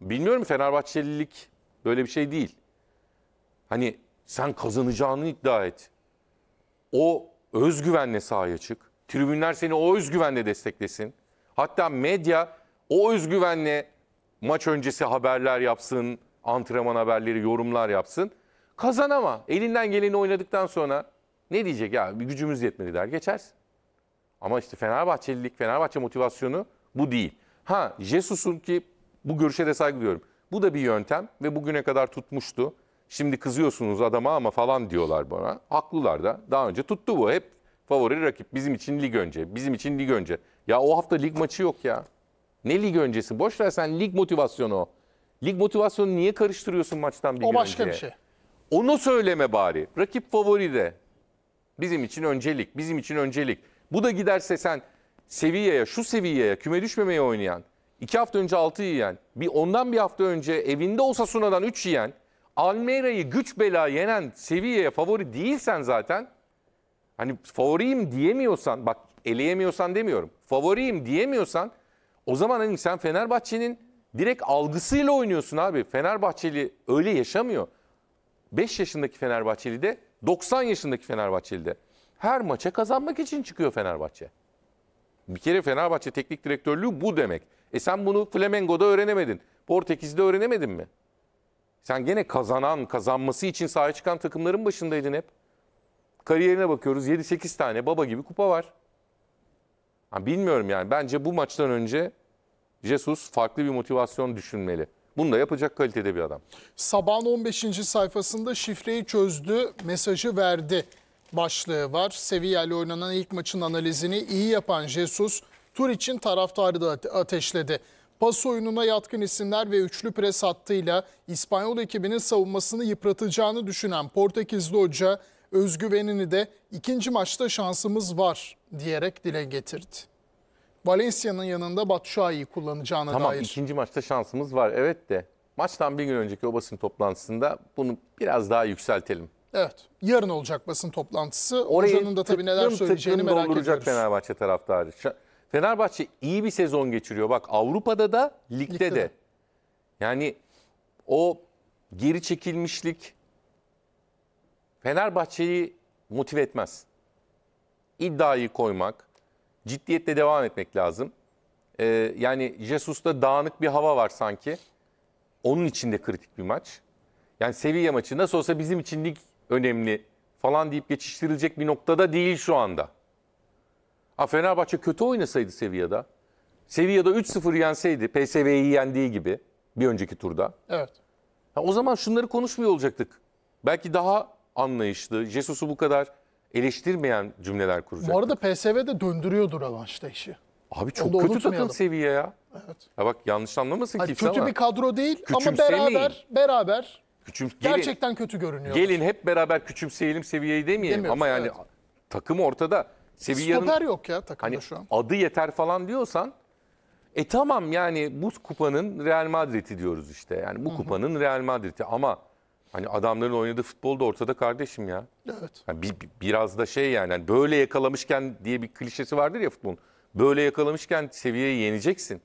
Bilmiyorum, Fenerbahçelilik böyle bir şey değil. Hani sen kazanacağını iddia et. O özgüvenle sahaya çık. Tribünler seni o özgüvenle desteklesin. Hatta medya o özgüvenle maç öncesi haberler yapsın, antrenman haberleri, yorumlar yapsın. Kazan ama elinden geleni oynadıktan sonra ne diyecek ya, gücümüz yetmedi der geçersin. Ama işte Fenerbahçelilik, Fenerbahçe motivasyonu bu değil. Ha Jesus'un ki bu görüşe de saygı duyuyorum. Bu da bir yöntem ve bugüne kadar tutmuştu. Şimdi kızıyorsunuz adama ama falan diyorlar bana. Haklılar da, daha önce tuttu bu. Hep favori rakip bizim için lig önce, bizim için lig önce. Ya o hafta lig maçı yok ya. Ne lig öncesi? Boş ver sen lig motivasyonu o. Lig motivasyonu niye karıştırıyorsun maçtan bir gün önce? O başka bir şey. Onu söyleme bari. Rakip favori de. Bizim için öncelik, bizim için öncelik. Bu da giderse sen Sevilla'ya, şu Sevilla'ya küme düşmemeye oynayan, iki hafta önce altı yiyen, bir ondan bir hafta önce evinde Osasuna'dan üç yiyen, Almeyra'yı güç bela yenen Sevilla'ya favori değilsen zaten, hani favoriyim diyemiyorsan, bak eleyemiyorsan demiyorum, favoriyim diyemiyorsan, o zaman hani sen Fenerbahçe'nin direkt algısıyla oynuyorsun abi. Fenerbahçeli öyle yaşamıyor. beş yaşındaki Fenerbahçeli de, doksan yaşındaki Fenerbahçeli de her maça kazanmak için çıkıyor Fenerbahçe. Bir kere Fenerbahçe teknik direktörlüğü bu demek. E sen bunu Flamengo'da öğrenemedin. Portekiz'de öğrenemedin mi? Sen gene kazanan, kazanması için sahaya çıkan takımların başındaydın hep. Kariyerine bakıyoruz, yedi sekiz tane baba gibi kupa var. Ha, bilmiyorum yani, bence bu maçtan önce Jesus farklı bir motivasyon düşünmeli. Bunu da yapacak kalitede bir adam. Sabah'ın on beşinci sayfasında şifreyi çözdü, mesajı verdi başlığı var. Sevilla ile oynanan ilk maçın analizini iyi yapan Jesus, tur için taraftarı da ateşledi. Pas oyununa yatkın isimler ve üçlü pres hattıyla İspanyol ekibinin savunmasını yıpratacağını düşünen Portekizli hoca özgüvenini de ikinci maçta şansımız var diyerek dile getirdi. Valencia'nın yanında Batshuayi'yi kullanacağına tamam, dair. Tamam, ikinci maçta şansımız var. Evet de maçtan bir gün önceki o basın toplantısında bunu biraz daha yükseltelim. Evet, yarın olacak basın toplantısı. Hocanın da tabii neler söyleyeceğini merak ediyoruz. Orayı Fenerbahçe taraftarı. Fenerbahçe iyi bir sezon geçiriyor. Bak Avrupa'da da, ligde, ligde de. de. Yani o geri çekilmişlik Fenerbahçe'yi motive etmez. İddiayı koymak, ciddiyetle devam etmek lazım. Ee, yani Jesus'ta dağınık bir hava var sanki. Onun için de kritik bir maç. Yani Sevilla maçı nasıl olsa bizim için lig önemli falan deyip geçiştirilecek bir noktada değil şu anda. Ha, Fenerbahçe kötü oynasaydı Sevilla'da. Sevilla'da üç sıfır yenseydi, P S V'yi yendiği gibi bir önceki turda. Evet. Ha, o zaman şunları konuşmuyor olacaktık. Belki daha anlayışlı, Jesus'u bu kadar eleştirmeyen cümleler kuracak. Bu arada P S V'de döndürüyordur avançta işi. Abi çok kötü takım seviye ya. Evet. Ya bak yanlış anlamasın kimse ama. Kötü bir kadro değil ama beraber beraber Küçüm, gelin, gerçekten kötü görünüyor. Gelin hep beraber küçümseyelim seviyeyi demeyelim. Demiyoruz, ama yani evet, takım ortada. Sevilla'nın stoper yok ya takımda hani şu an. Adı yeter falan diyorsan e tamam yani bu kupanın Real Madrid'i diyoruz işte. Yani bu Hı -hı. kupanın Real Madrid'i ama hani adamların oynadığı futbol da ortada kardeşim ya. Evet. Yani bir, biraz da şey yani, yani böyle yakalamışken diye bir klişesi vardır ya futbolun. Böyle yakalamışken seviyeyi yeneceksin.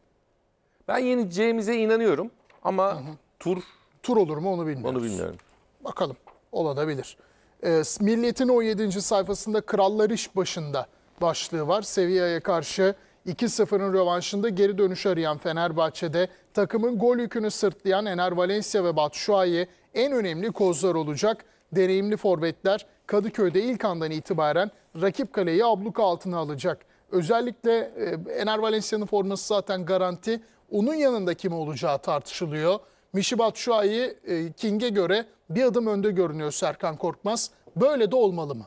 Ben yeneceğimize inanıyorum. Ama hı hı. tur tur olur mu onu bilmiyoruz. Onu bilmiyorum. Bakalım, olabilir. E, Milliyet'in on yedinci sayfasında Krallar iş başında başlığı var. Sevilla'ya karşı iki sıfırın rövanşında geri dönüş arayan Fenerbahçe'de takımın gol yükünü sırtlayan Ener Valencia ve Batshuayi en önemli kozlar olacak. Deneyimli forvetler Kadıköy'de ilk andan itibaren rakip kaleyi abluka altına alacak. Özellikle e, Ener Valencia'nın forması zaten garanti. Onun yanında kim olacağı tartışılıyor. Michy Batshuayi e, King'e göre bir adım önde görünüyor Serkan Korkmaz. Böyle de olmalı mı?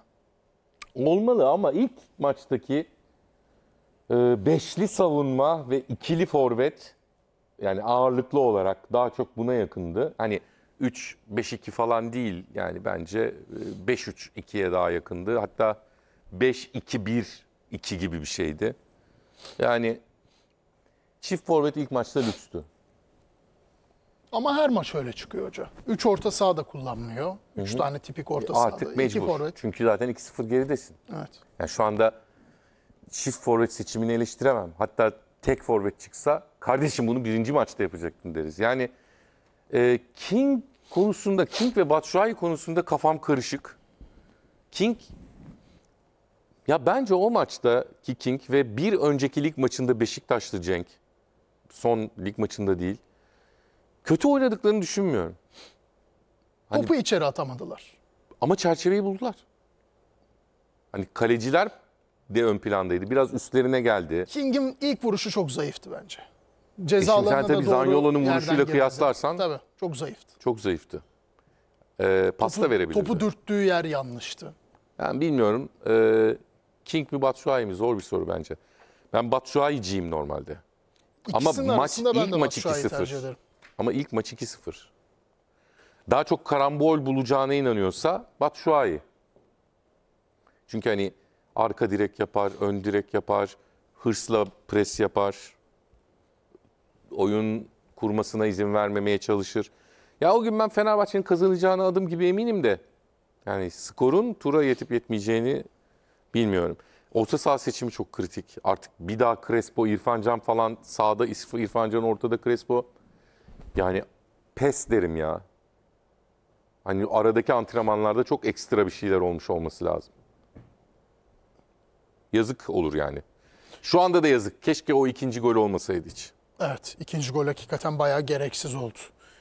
Olmalı ama ilk maçtaki e, beşli savunma ve ikili forvet, yani ağırlıklı olarak daha çok buna yakındı. Hani üç beş iki falan değil, yani bence beş üç iki'ye daha yakındı. Hatta beş iki bir iki gibi bir şeydi. Yani çift forvet ilk maçta lükstü. Ama her maç öyle çıkıyor hoca. üç orta saha da kullanmıyor. üç tane tipik orta saha. Artık mecbur. Çünkü zaten iki sıfır geridesin. Evet. Yani şu anda çift forvet seçimini eleştiremem. Hatta tek forvet çıksa kardeşim bunu birinci maçta yapacaktın deriz. Yani e, King konusunda, King ve Batshuayi konusunda kafam karışık. King, ya bence o maçtaki King ve bir önceki lig maçında Beşiktaşlı Cenk, son lig maçında değil, kötü oynadıklarını düşünmüyorum. Hani, topu içeri atamadılar. Ama çerçeveyi buldular. Hani kaleciler de ön plandaydı. Biraz üstlerine geldi. King'in ilk vuruşu çok zayıftı bence. Cezalarına e da tabii doğru Zaniolo'nun vuruşuyla kıyaslarsan. Tabii, çok zayıftı. Çok zayıftı. Ee, pasta verebilirdi. Topu dürttüğü yer yanlıştı. Yani bilmiyorum. Ee, King mi Batshuayi mi? Zor bir soru bence. Ben Batshuayi'ciyim normalde. İkisinin ama maç, ben ilk maç iki sıfır. Ama ilk maç iki sıfır. Daha çok karambol bulacağına inanıyorsa Batshuayi. Çünkü hani arka direk yapar, ön direk yapar, hırsla pres yapar. Oyun kurmasına izin vermemeye çalışır. Ya o gün ben Fenerbahçe'nin kazanacağına adım gibi eminim de. Yani skorun tura yetip yetmeyeceğini bilmiyorum. Orta saha seçimi çok kritik. Artık bir daha Crespo, İrfan Can falan sağda, İrfan Can ortada, Crespo. Yani pes derim ya. Hani aradaki antrenmanlarda çok ekstra bir şeyler olmuş olması lazım. Yazık olur yani. Şu anda da yazık. Keşke o ikinci gol olmasaydı hiç. Evet, ikinci gol hakikaten bayağı gereksiz oldu.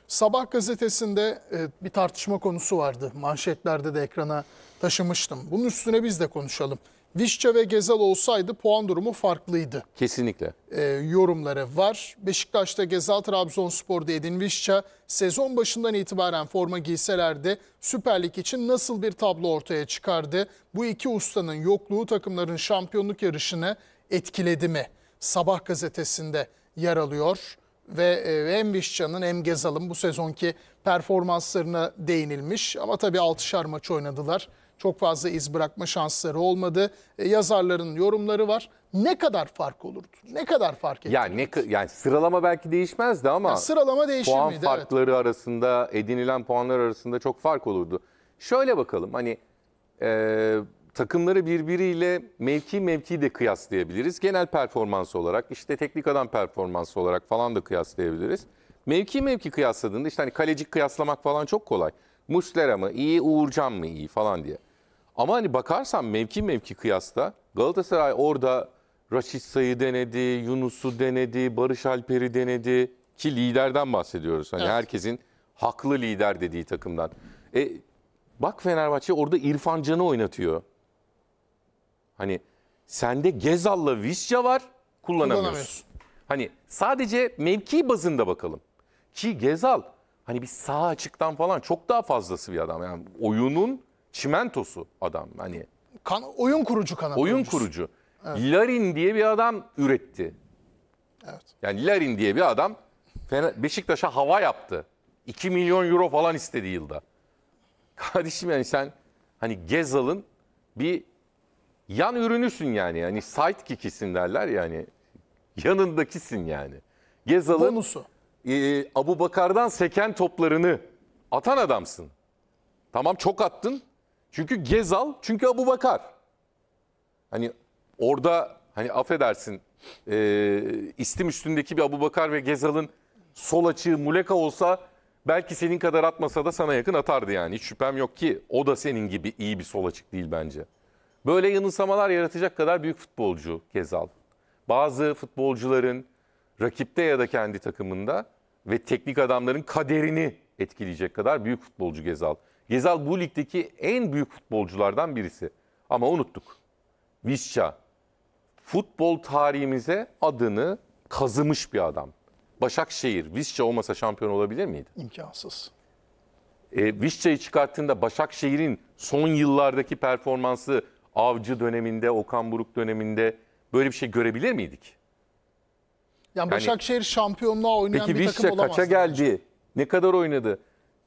Sabah gazetesinde bir tartışma konusu vardı. Manşetlerde de ekrana taşımıştım. Bunun üstüne biz de konuşalım. Vişça ve Gezel olsaydı puan durumu farklıydı. Kesinlikle. E, yorumları var. Beşiktaş'ta Gezel, Trabzonspor'da Edin Vişça. Sezon başından itibaren forma giyselerdi Süper Lig için nasıl bir tablo ortaya çıkardı? Bu iki ustanın yokluğu takımların şampiyonluk yarışını etkiledi mi? Sabah gazetesinde yer alıyor ve e, hem Vişça'nın hem Gezel'in bu sezonki performanslarına değinilmiş. Ama tabii altışar maç oynadılar. Çok fazla iz bırakma şansları olmadı. E, yazarların yorumları var. Ne kadar fark olurdu? Ne kadar fark etti? Ya ne yani sıralama belki değişmezdi ama yani sıralama değişir puan miydi? Farkları evet. Arasında edinilen puanlar arasında çok fark olurdu. Şöyle bakalım, hani e, takımları birbiriyle mevki mevki de kıyaslayabiliriz. Genel performans olarak, işte teknik adam performansı olarak falan da kıyaslayabiliriz. Mevki mevki kıyasladığında işte hani kaleci kıyaslamak falan çok kolay. Muslera mı iyi, Uğurcan mı iyi falan diye. Ama hani bakarsan mevki mevki kıyasla Galatasaray orada Raşit Say'ı denedi, Yunus'u denedi, Barış Alper'i denedi. Ki liderden bahsediyoruz. Hani evet. Herkesin haklı lider dediği takımdan. E, bak Fenerbahçe orada İrfan Can'ı oynatıyor. Hani sende Gezal'la Vişça var, kullanamıyorsun. Hani sadece mevki bazında bakalım. Ki Gezal... Hani bir sağ açıktan falan çok daha fazlası bir adam. Yani oyunun çimentosu adam. Hani kan, oyun kurucu kanat. Oyun oyuncusu. kurucu. Evet. Larin diye bir adam üretti. Evet. Yani Larin diye bir adam Beşiktaş'a hava yaptı. iki milyon euro falan istediği yılda. Kardeşim yani sen hani Gezal'ın bir yan ürünüsün yani. Yani sidekick'isin derler yani. Yanındakisin yani. Gezal'ın... Bonusu. Ee, Abubakar'dan seken toplarını atan adamsın. Tamam, çok attın. Çünkü Gezal, çünkü Abubakar. Hani orada hani affedersin e, istim üstündeki bir Abubakar ve Gezal'ın sol açığı Muleka olsa belki senin kadar atmasa da sana yakın atardı yani. Hiç şüphem yok ki o da senin gibi iyi bir sol açık değil bence. Böyle yanılsamalar yaratacak kadar büyük futbolcu Kezal. Bazı futbolcuların rakipte ya da kendi takımında ve teknik adamların kaderini etkileyecek kadar büyük futbolcu Gezal. Gezal bu ligdeki en büyük futbolculardan birisi. Ama unuttuk. Vişça futbol tarihimize adını kazımış bir adam. Başakşehir Vişça olmasa şampiyon olabilir miydi? İmkansız. E, Vişça'yı çıkarttığında Başakşehir'in son yıllardaki performansı Avcı döneminde, Okan Buruk döneminde böyle bir şey görebilir miydik? Yani Başakşehir yani, şampiyonluğa oynayan bir Vişça takım olamaz. Peki Vişça kaça geldi? Ne kadar oynadı?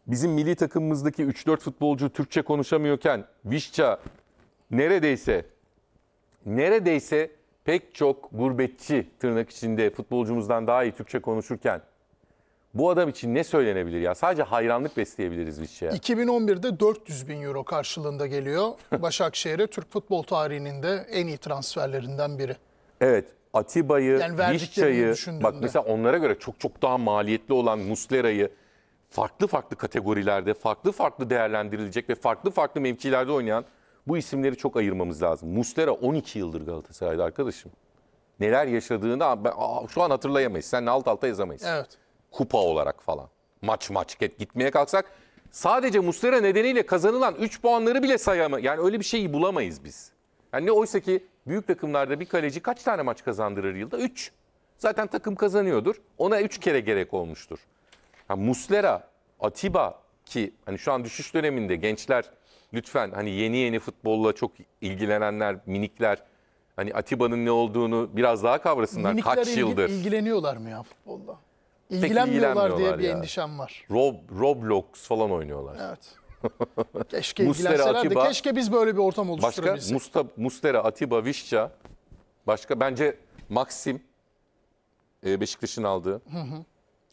Bizim milli takımımızdaki üç dört futbolcu Türkçe konuşamıyorken Vişça neredeyse neredeyse pek çok gurbetçi tırnak içinde futbolcumuzdan daha iyi Türkçe konuşurken bu adam için ne söylenebilir ya? Sadece hayranlık besleyebiliriz Vişça'ya. iki bin on bir'de dört yüz bin euro karşılığında geliyor Başakşehir'e. Türk futbol tarihinin de en iyi transferlerinden biri. Evet. Atiba'yı, yani Vişça'yı, bak mesela onlara göre çok çok daha maliyetli olan Muslera'yı farklı farklı kategorilerde, farklı farklı değerlendirilecek ve farklı farklı mevkilerde oynayan bu isimleri çok ayırmamız lazım. Muslera on iki yıldır Galatasaray'da arkadaşım. Neler yaşadığını ben, aa, şu an hatırlayamayız. Seninle alt alta yazamayız. Evet. Kupa olarak falan. Maç maç gitmeye kalksak sadece Muslera nedeniyle kazanılan üç puanları bile sayamayız. Yani öyle bir şeyi bulamayız biz. Yani ne oysa ki büyük takımlarda bir kaleci kaç tane maç kazandırır yılda? üç. Zaten takım kazanıyordur. Ona üç kere gerek olmuştur. Yani Muslera, Atiba ki hani şu an düşüş döneminde gençler lütfen hani yeni yeni futbolla çok ilgilenenler, minikler hani Atiba'nın ne olduğunu biraz daha kavrasınlar. Minikler kaç ilgi, yıldır. ilgileniyorlar mı ya futbolla? İlgilenmiyorlar diye bir ya. endişem var. Rob, Roblox falan oynuyorlar. Evet. Keşke ilgilenselerdi. Keşke biz böyle bir ortam oluşturabilsek. Başka Muslera, Atiba, Vişça. Başka bence Maxim Beşiktaş'ın aldığı. Hı hı.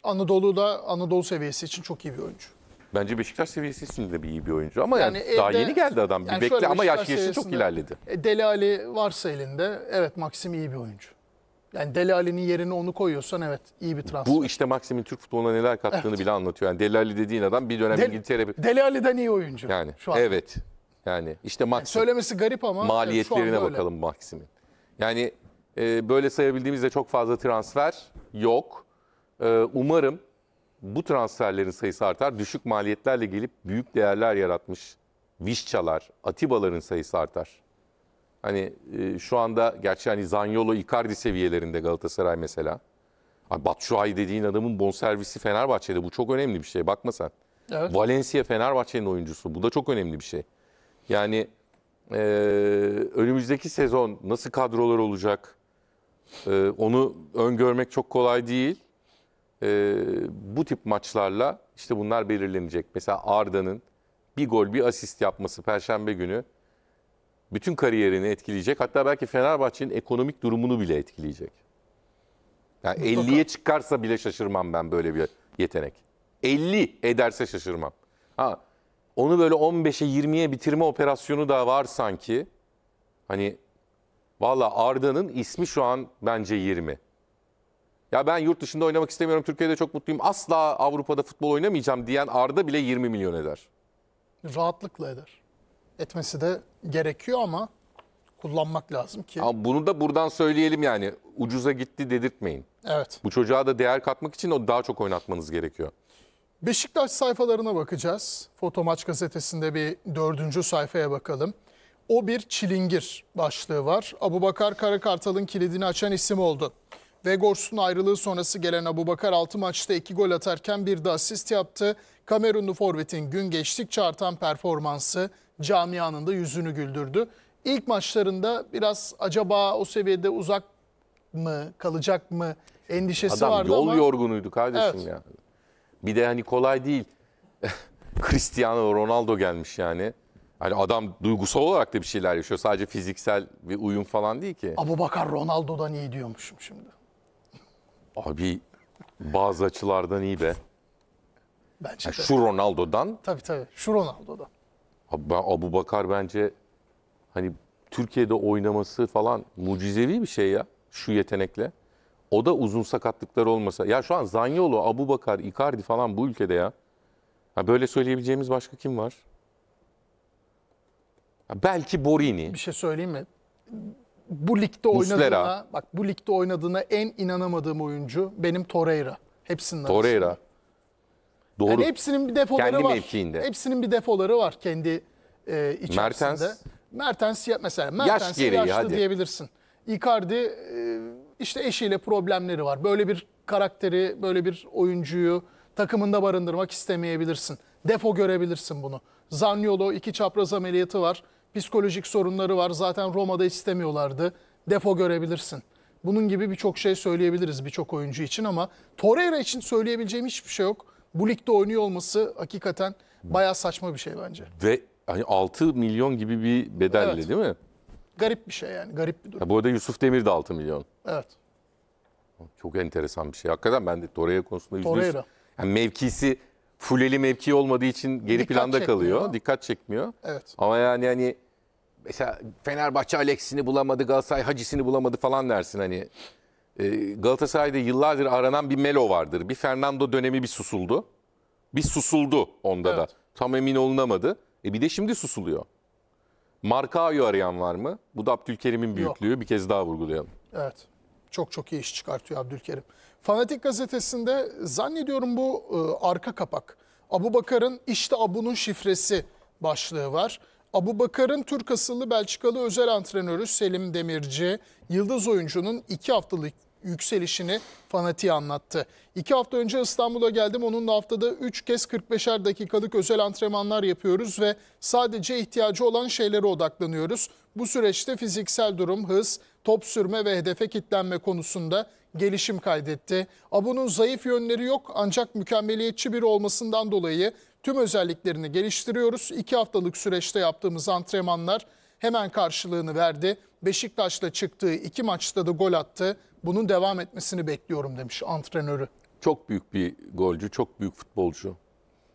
Anadolu'da Anadolu seviyesi için çok iyi bir oyuncu. Bence Beşiktaş seviyesi için de bir iyi bir oyuncu ama yani, yani evde, daha yeni geldi adam. Bir yani bekle ama yaş yaşı çok ilerledi. Dele Alli varsa elinde evet Maxim iyi bir oyuncu. Yani Dele Alli'nin yerine onu koyuyorsan evet iyi bir transfer. Bu işte Maxim'in Türk futboluna neler kattığını evet. bile anlatıyor. Yani Dele Alli dediğin adam bir dönem Del, İngiltere... Dele Alli'den iyi oyuncu yani, şu an. Evet. Yani işte Maxim. Yani söylemesi garip ama... Maliyetlerine evet, bakalım Maxim'in. Yani e, böyle sayabildiğimizde çok fazla transfer yok. E, umarım bu transferlerin sayısı artar. Düşük maliyetlerle gelip büyük değerler yaratmış Vişçalar, Atiba'ların sayısı artar. Hani e, şu anda gerçi hani Zaniolo, Icardi seviyelerinde Galatasaray mesela. Hani Batshuayi dediğin adamın bonservisi Fenerbahçe'de. Bu çok önemli bir şey. Bakma sen. Evet. Valencia Fenerbahçe'nin oyuncusu. Bu da çok önemli bir şey. Yani e, önümüzdeki sezon nasıl kadrolar olacak? E, onu öngörmek çok kolay değil. E, bu tip maçlarla işte bunlar belirlenecek. Mesela Arda'nın bir gol bir asist yapması Perşembe günü bütün kariyerini etkileyecek. Hatta belki Fenerbahçe'nin ekonomik durumunu bile etkileyecek. Yani elliye çıkarsa bile şaşırmam ben böyle bir yetenek. elli ederse şaşırmam. Ha, onu böyle on beşe yirmiye bitirme operasyonu da var sanki. Hani valla Arda'nın ismi şu an bence yirmi. Ya ben yurt dışında oynamak istemiyorum. Türkiye'de çok mutluyum. Asla Avrupa'da futbol oynamayacağım diyen Arda bile yirmi milyon eder. Rahatlıkla eder. Etmesi de gerekiyor ama kullanmak lazım ki. Ama bunu da buradan söyleyelim yani. Ucuza gitti dedirtmeyin. Evet. Bu çocuğa da değer katmak için o daha çok oynatmanız gerekiyor. Beşiktaş sayfalarına bakacağız. Foto Maç gazetesinde bir dördüncü sayfaya bakalım. O bir çilingir başlığı var. Abubakar Karakartal'ın kilidini açan isim oldu. Vegors'un ayrılığı sonrası gelen Abubakar altı maçta iki gol atarken bir de asist yaptı. Kamerunlu forvetin gün geçtikçe artan performansı camianın da yüzünü güldürdü. İlk maçlarında biraz acaba o seviyede uzak mı kalacak mı endişesi adam vardı ama. Adam yol yorgunuydu kardeşim evet. ya. Bir de hani kolay değil. Cristiano Ronaldo gelmiş yani. Hani adam duygusal olarak da bir şeyler yaşıyor. Sadece fiziksel bir uyum falan değil ki. Abubakar Ronaldo'dan iyi diyormuşum şimdi. Abi bazı açılardan iyi be. Bence yani şu Ronaldo'dan. Tabii tabii şu Ronaldo'dan. Ben Abubakar bence hani Türkiye'de oynaması falan mucizevi bir şey ya şu yetenekle. O da uzun sakatlıkları olmasa. Ya şu an Zaniolo, Abubakar, Icardi falan bu ülkede ya. Ha böyle söyleyebileceğimiz başka kim var? Ha belki Borini. Bir şey söyleyeyim mi? Bu ligde Muslera. oynadığına, bak bu ligde oynadığına en inanamadığım oyuncu benim Torreira. Hepsinin Torreira. Arasında. Doğru. Yani hepsinin bir defoları kendi var. Mevkiinde. Hepsinin bir defoları var kendi e, içerisinde. Mertens. Mertens mesela. Mertens'i Yaş yaşlı hadi. diyebilirsin. Icardi e, işte eşiyle problemleri var. Böyle bir karakteri, böyle bir oyuncuyu takımında barındırmak istemeyebilirsin. Defo görebilirsin bunu. Zaniolo iki çapraz ameliyatı var. Psikolojik sorunları var. Zaten Roma'da istemiyorlardı. Defo görebilirsin. Bunun gibi birçok şey söyleyebiliriz birçok oyuncu için ama Torreira için söyleyebileceğim hiçbir şey yok. Bu ligde oynuyor olması hakikaten bayağı saçma bir şey bence. Ve hani altı milyon gibi bir bedelle evet. değil mi? Garip bir şey yani. Garip bir durum. Ha, bu arada Yusuf Demir de altı milyon. Evet. Çok enteresan bir şey. Hakikaten ben de Torreira konusunda Torreira. Yani mevkisi fuleli mevki olmadığı için geri Dikkat planda kalıyor. Ama. Dikkat çekmiyor. Evet. Ama yani hani mesela Fenerbahçe Alex'ini bulamadı, Galatasaray Hacı'sini bulamadı falan dersin hani. Galatasaray'da yıllardır aranan bir Melo vardır. Bir Fernando dönemi bir susuldu. Bir susuldu onda evet. da. Tam emin olunamadı. E bir de şimdi susuluyor. Markao'yu arayan var mı? Bu da Abdülkerim'in büyüklüğü. Yok. Bir kez daha vurgulayalım. Evet. Çok çok iyi iş çıkartıyor Abdülkerim. Fanatik gazetesinde zannediyorum bu e, arka kapak. Abubakar'ın işte Abu'nun şifresi başlığı var. Abubakar'ın Türk asıllı Belçikalı özel antrenörü Selim Demirci, yıldız oyuncunun iki haftalık yükselişini Fanatik'e anlattı. İki hafta önce İstanbul'a geldim. Onunla haftada üç kez kırk beşer dakikalık özel antrenmanlar yapıyoruz ve sadece ihtiyacı olan şeylere odaklanıyoruz. Bu süreçte fiziksel durum, hız, top sürme ve hedefe kitlenme konusunda gelişim kaydetti. Abu'nun zayıf yönleri yok ancak mükemmeliyetçi biri olmasından dolayı tüm özelliklerini geliştiriyoruz. İki haftalık süreçte yaptığımız antrenmanlar hemen karşılığını verdi. Beşiktaş'la çıktığı iki maçta da gol attı. Bunun devam etmesini bekliyorum demiş antrenörü. Çok büyük bir golcü, çok büyük futbolcu.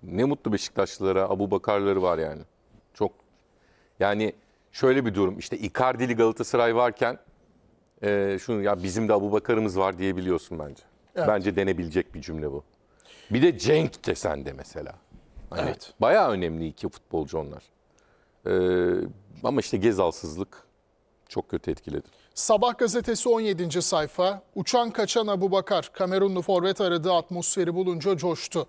Ne mutlu Beşiktaşlılara, Abubakar'ları var yani. Çok. Yani şöyle bir durum, işte Icardi'li Galatasaray varken e, şunu ya bizim de Abubakar'ımız var diyebiliyorsun bence. Evet. Bence denebilecek bir cümle bu. Bir de Cenk de sende mesela. Hani evet. Bayağı önemli iki futbolcu onlar. Ee, ama işte Gezalsızlık çok kötü etkiledi. Sabah gazetesi on yedinci sayfa. Uçan kaçan Abubakar, Kamerunlu forvet aradığı atmosferi bulunca coştu.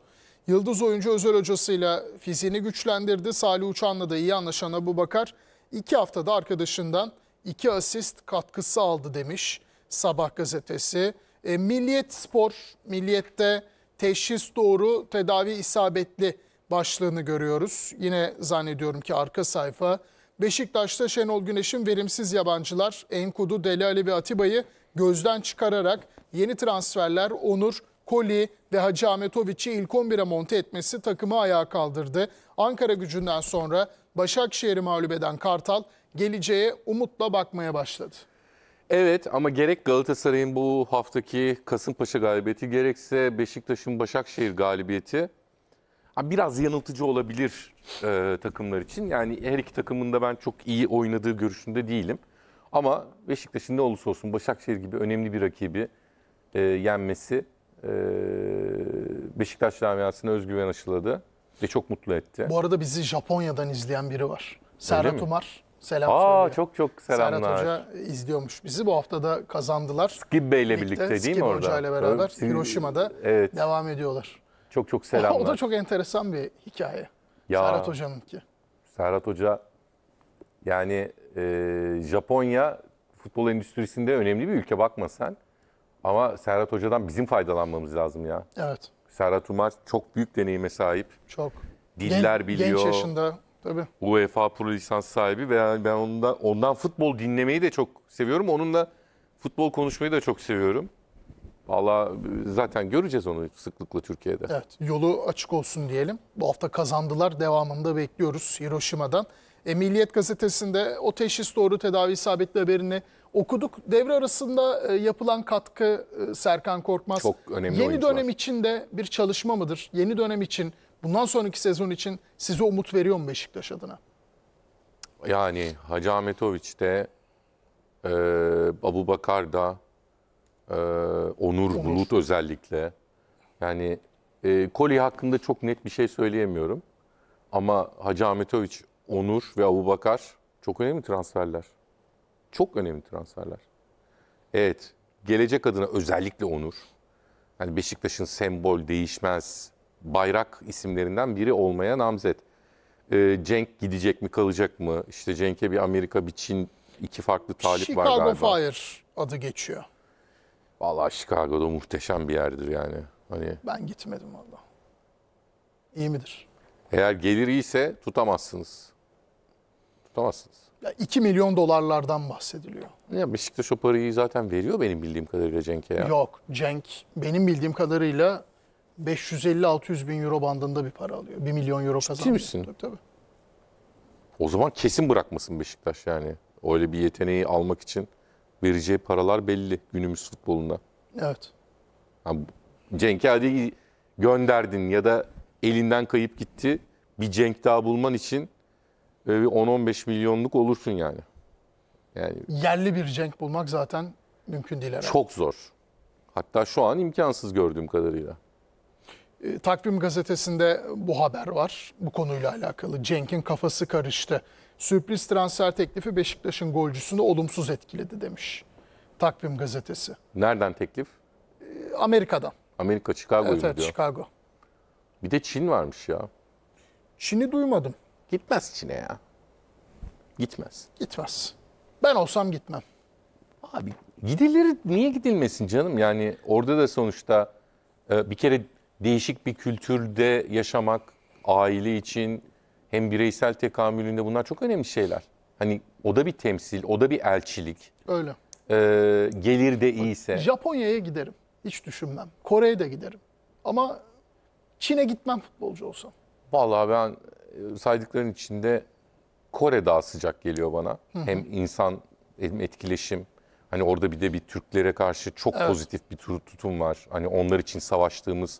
Yıldız oyuncu özel hocasıyla fiziğini güçlendirdi. Salih Uçan'la da iyi anlaşan Abubakar, iki haftada arkadaşından iki asist katkısı aldı demiş Sabah gazetesi. E, Milliyet Spor, Milliyet'te teşhis doğru, tedavi isabetli başlığını görüyoruz. Yine zannediyorum ki arka sayfa. Beşiktaş'ta Şenol Güneş'in verimsiz yabancılar Enkudu, Deli Ali ve Atiba'yı gözden çıkararak yeni transferler Onur, Koli ve Hacı Ahmetoviç'i ilk on bire monte etmesi takımı ayağa kaldırdı. Ankara Gücü'nden sonra Başakşehir'i mağlup eden Kartal geleceğe umutla bakmaya başladı. Evet ama gerek Galatasaray'ın bu haftaki Kasımpaşa galibiyeti gerekse Beşiktaş'ın Başakşehir galibiyeti biraz yanıltıcı olabilir e, takımlar için. Yani her iki takımın da ben çok iyi oynadığı görüşünde değilim. Ama Beşiktaş'ın ne olursa olsun Başakşehir gibi önemli bir rakibi e, yenmesi e, Beşiktaş camiasına özgüven aşıladı ve çok mutlu etti. Bu arada bizi Japonya'dan izleyen biri var. Serhat Umar. Selam Aa, söylüyor. Çok çok selamlar. Serhat Hoca izliyormuş bizi. Bu hafta da kazandılar. Skip Bey'le birlikte değil Skip mi orada? Skip Hoca ile beraber Skip... Hiroşima'da evet. devam ediyorlar. Çok çok selamlar. O da çok enteresan bir hikaye. Ya, Serhat Hoca'nınki. Serhat Hoca yani e, Japonya futbol endüstrisinde önemli bir ülke bakma sen. Ama Serhat Hoca'dan bizim faydalanmamız lazım ya. Evet. Serhat Umar çok büyük deneyime sahip. Çok. Diller Gen, biliyor. Genç yaşında tabii. UEFA Pro lisans sahibi ve yani ben ondan, ondan futbol dinlemeyi de çok seviyorum. Onunla futbol konuşmayı da çok seviyorum. Valla zaten göreceğiz onu sıklıkla Türkiye'de. Evet, yolu açık olsun diyelim. Bu hafta kazandılar, devamında bekliyoruz Hiroşima'dan. E, Milliyet gazetesinde o teşhis doğru tedavi isabetli haberini okuduk. Devre arasında e, yapılan katkı e, Serkan Korkmaz. Çok önemli Yeni dönem var. için de bir çalışma mıdır? Yeni dönem için, bundan sonraki sezon için size umut veriyor mu Beşiktaş adına? Yani Hacı Ahmetoviç de, e, Abubakar da, e, Onur, Onur Bulut özellikle. Yani e, Koli hakkında çok net bir şey söyleyemiyorum. Ama Hacı Ahmetoviç, Onur ve Abubakar çok önemli transferler. Çok önemli transferler. Evet, gelecek adına özellikle Onur. Yani Beşiktaş'ın sembol, değişmez, bayrak isimlerinden biri olmaya namzet. Ee, Cenk gidecek mi, kalacak mı? İşte Cenk'e bir Amerika, bir Çin, iki farklı talip Chicago var galiba. Chicago Fire adı geçiyor. Vallahi Chicago'da muhteşem bir yerdir yani. Hani... Ben gitmedim vallahi. İyi midir? Eğer gelir iyiyse tutamazsınız. Tutamazsınız. Ya iki milyon dolarlardan bahsediliyor. Ya Beşiktaş o parayı zaten veriyor benim bildiğim kadarıyla Cenk'e ya. Yok, Cenk benim bildiğim kadarıyla beş yüz elli altı yüz bin euro bandında bir para alıyor. bir milyon euro kazanıyor. Ciddi tabii, tabii. O zaman kesin bırakmasın Beşiktaş yani. Öyle bir yeteneği almak için vereceği paralar belli günümüz futbolunda. Evet. Yani Cenk'e hadi gönderdin ya da elinden kayıp gitti. Bir Cenk daha bulman için böyle bir on on beş milyonluk olursun yani. Yani yerli bir Cenk bulmak zaten mümkün değil herhalde. Çok zor. Hatta şu an imkansız gördüğüm kadarıyla. E, Takvim gazetesinde bu haber var. Bu konuyla alakalı. Cenk'in kafası karıştı. Sürpriz transfer teklifi Beşiktaş'ın golcüsünü olumsuz etkiledi demiş Takvim gazetesi. Nereden teklif? E, Amerika'dan. Amerika, Chicago'yu evet, evet, diyor. Chicago. Bir de Çin varmış ya. Çin'i duymadım. Gitmez Çin'e ya. Gitmez. Gitmez. Ben olsam gitmem. Abi gidilir, niye gidilmesin canım? Yani orada da sonuçta bir kere değişik bir kültürde yaşamak, aile için hem bireysel tekamülünde bunlar çok önemli şeyler. Hani o da bir temsil, o da bir elçilik. Öyle. Ee, gelir de iyiyse. Japonya'ya giderim. Hiç düşünmem. Kore'ye de giderim. Ama Çin'e gitmem futbolcu olsam. Vallahi ben saydıkların içinde Kore daha sıcak geliyor bana. Hı hı. Hem insan, hem etkileşim. Hani orada bir de bir Türklere karşı çok evet, pozitif bir tutum var. Hani onlar için savaştığımız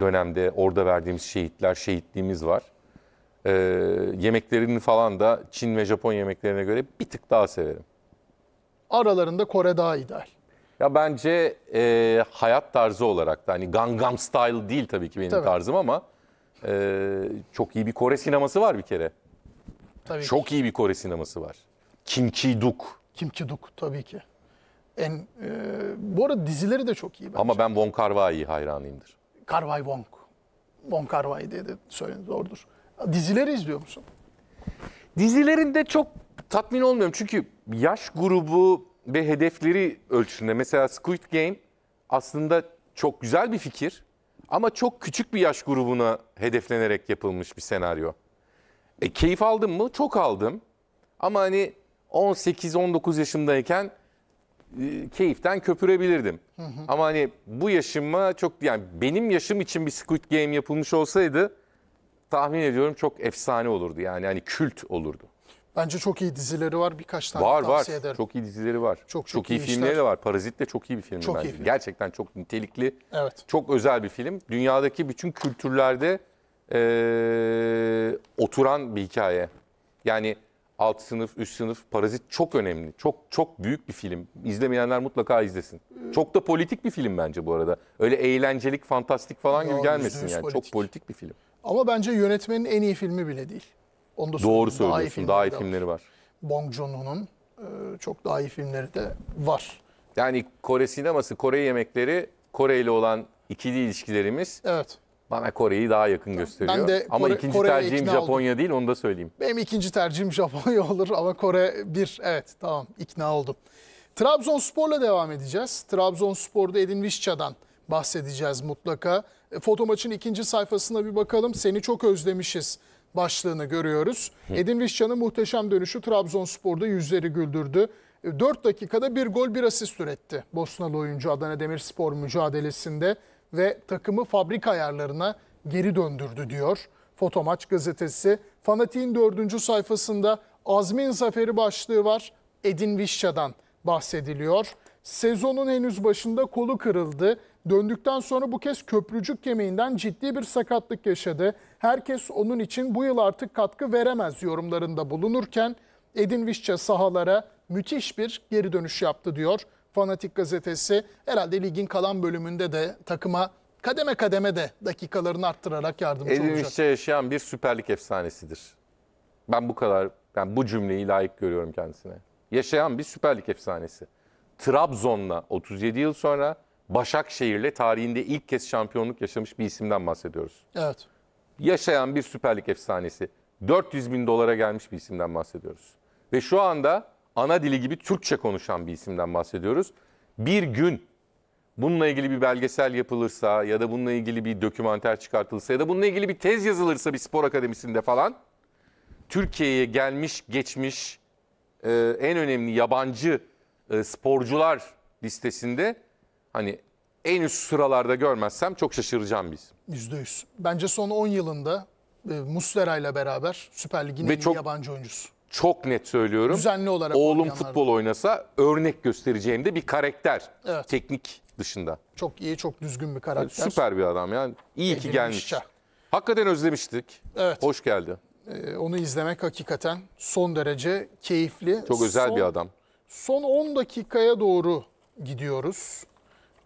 dönemde orada verdiğimiz şehitler, şehitliğimiz var. Ee, yemeklerini falan da Çin ve Japon yemeklerine göre bir tık daha severim. Aralarında Kore daha ideal. Ya bence e, hayat tarzı olarak da hani Gangnam Style değil tabii ki benim tabii tarzım ama e, çok iyi bir Kore sineması var bir kere. Tabii çok ki iyi bir Kore sineması var. Kim Ki-duk. Kim Ki-duk tabii ki. En e, bu arada dizileri de çok iyi bence. Ama ben Wong Kar-wai'yi hayranıyımdır. Kar-wai Wong. Wong Kar-wai diye de söylenir, doğrudur. Dizileri izliyor musun? Dizilerinde çok tatmin olmuyorum çünkü yaş grubu ve hedefleri ölçüsünde. Mesela Squid Game aslında çok güzel bir fikir ama çok küçük bir yaş grubuna hedeflenerek yapılmış bir senaryo. E, keyif aldım mı? Çok aldım. Ama hani on sekiz on dokuz yaşımdayken e, keyiften köpürebilirdim. Hı hı. Ama hani bu yaşıma çok, yani benim yaşım için bir Squid Game yapılmış olsaydı tahmin ediyorum çok efsane olurdu. Yani hani kült olurdu. Bence çok iyi dizileri var. Birkaç tane var, tavsiye var ederim. Çok iyi dizileri var. Çok çok, çok iyi, iyi filmleri de var. Parazit de çok iyi bir film çok bence. Film. Gerçekten çok nitelikli. Evet. Çok özel bir film. Dünyadaki bütün kültürlerde ee, oturan bir hikaye. Yani alt sınıf, üst sınıf, Parazit çok önemli. Çok çok büyük bir film. İzlemeyenler mutlaka izlesin. Çok da politik bir film bence bu arada. Öyle eğlencelik, fantastik falan ya, gibi gelmesin yani. Politik. Çok politik bir film. Ama bence yönetmenin en iyi filmi bile değil. Onda doğru söylüyorsun. Daha iyi filmleri, daha iyi filmleri var. var. Bong Joon-ho'nun e, çok daha iyi filmleri de var. Yani Kore sineması, Kore yemekleri, Kore ile olan ikili ilişkilerimiz evet, bana Kore'yi daha yakın tamam gösteriyor. Ben de ama Kore, ikinci Kore'ye tercihim Japonya oldum değil, onu da söyleyeyim. Benim ikinci tercihim Japonya olur ama Kore bir. Evet tamam, ikna oldum. Trabzonspor'la devam edeceğiz. Trabzonspor'da Edin Vişça'dan bahsedeceğiz mutlaka. E, Foto Maç'ın ikinci sayfasına bir bakalım. Seni çok özlemişiz başlığını görüyoruz. Edin Vişça'nın muhteşem dönüşü Trabzonspor'da yüzleri güldürdü. dört dakikada bir gol bir asist üretti Bosnalı oyuncu Adana Demirspor mücadelesinde ve takımı fabrika ayarlarına geri döndürdü diyor Foto Maç gazetesi. Fanatik'in dördüncü sayfasında Azmin Zaferi başlığı var. Edin Vişça'dan bahsediliyor. Sezonun henüz başında kolu kırıldı. Döndükten sonra bu kez köprücük kemiğinden ciddi bir sakatlık yaşadı. Herkes onun için bu yıl artık katkı veremez yorumlarında bulunurken Edin Vişça sahalara müthiş bir geri dönüş yaptı diyor Fanatik gazetesi herhalde ligin kalan bölümünde de takıma kademe kademe de dakikalarını arttırarak yardımcı olacak. Edin Vişça yaşayan bir Süper Lig efsanesidir. Ben bu kadar, ben bu cümleyi layık görüyorum kendisine. Yaşayan bir Süper Lig efsanesi. Trabzon'la otuz yedi yıl sonra Başakşehir'le tarihinde ilk kez şampiyonluk yaşamış bir isimden bahsediyoruz. Evet. Yaşayan bir Süper Lig efsanesi. dört yüz bin dolara gelmiş bir isimden bahsediyoruz. Ve şu anda ana dili gibi Türkçe konuşan bir isimden bahsediyoruz. Bir gün bununla ilgili bir belgesel yapılırsa ya da bununla ilgili bir dokümanter çıkartılırsa ya da bununla ilgili bir tez yazılırsa bir spor akademisinde falan, Türkiye'ye gelmiş geçmiş e, en önemli yabancı e, sporcular listesinde hani en üst sıralarda görmezsem çok şaşıracağım biz. yüzde yüz. Bence son on yılında e, Muslera ile beraber Süper Lig'in en iyi yabancı oyuncusu. Çok net söylüyorum. Düzenli olarak oğlum futbol oynasa örnek göstereceğim de bir karakter. Evet. Teknik dışında. Çok iyi, çok düzgün bir karakter. Yani süper bir adam yani. İyi Edin ki gelmiş. Vişça. Hakikaten özlemiştik. Evet. Hoş geldi. Ee, onu izlemek hakikaten son derece keyifli. Çok özel son, bir adam. Son on dakikaya doğru gidiyoruz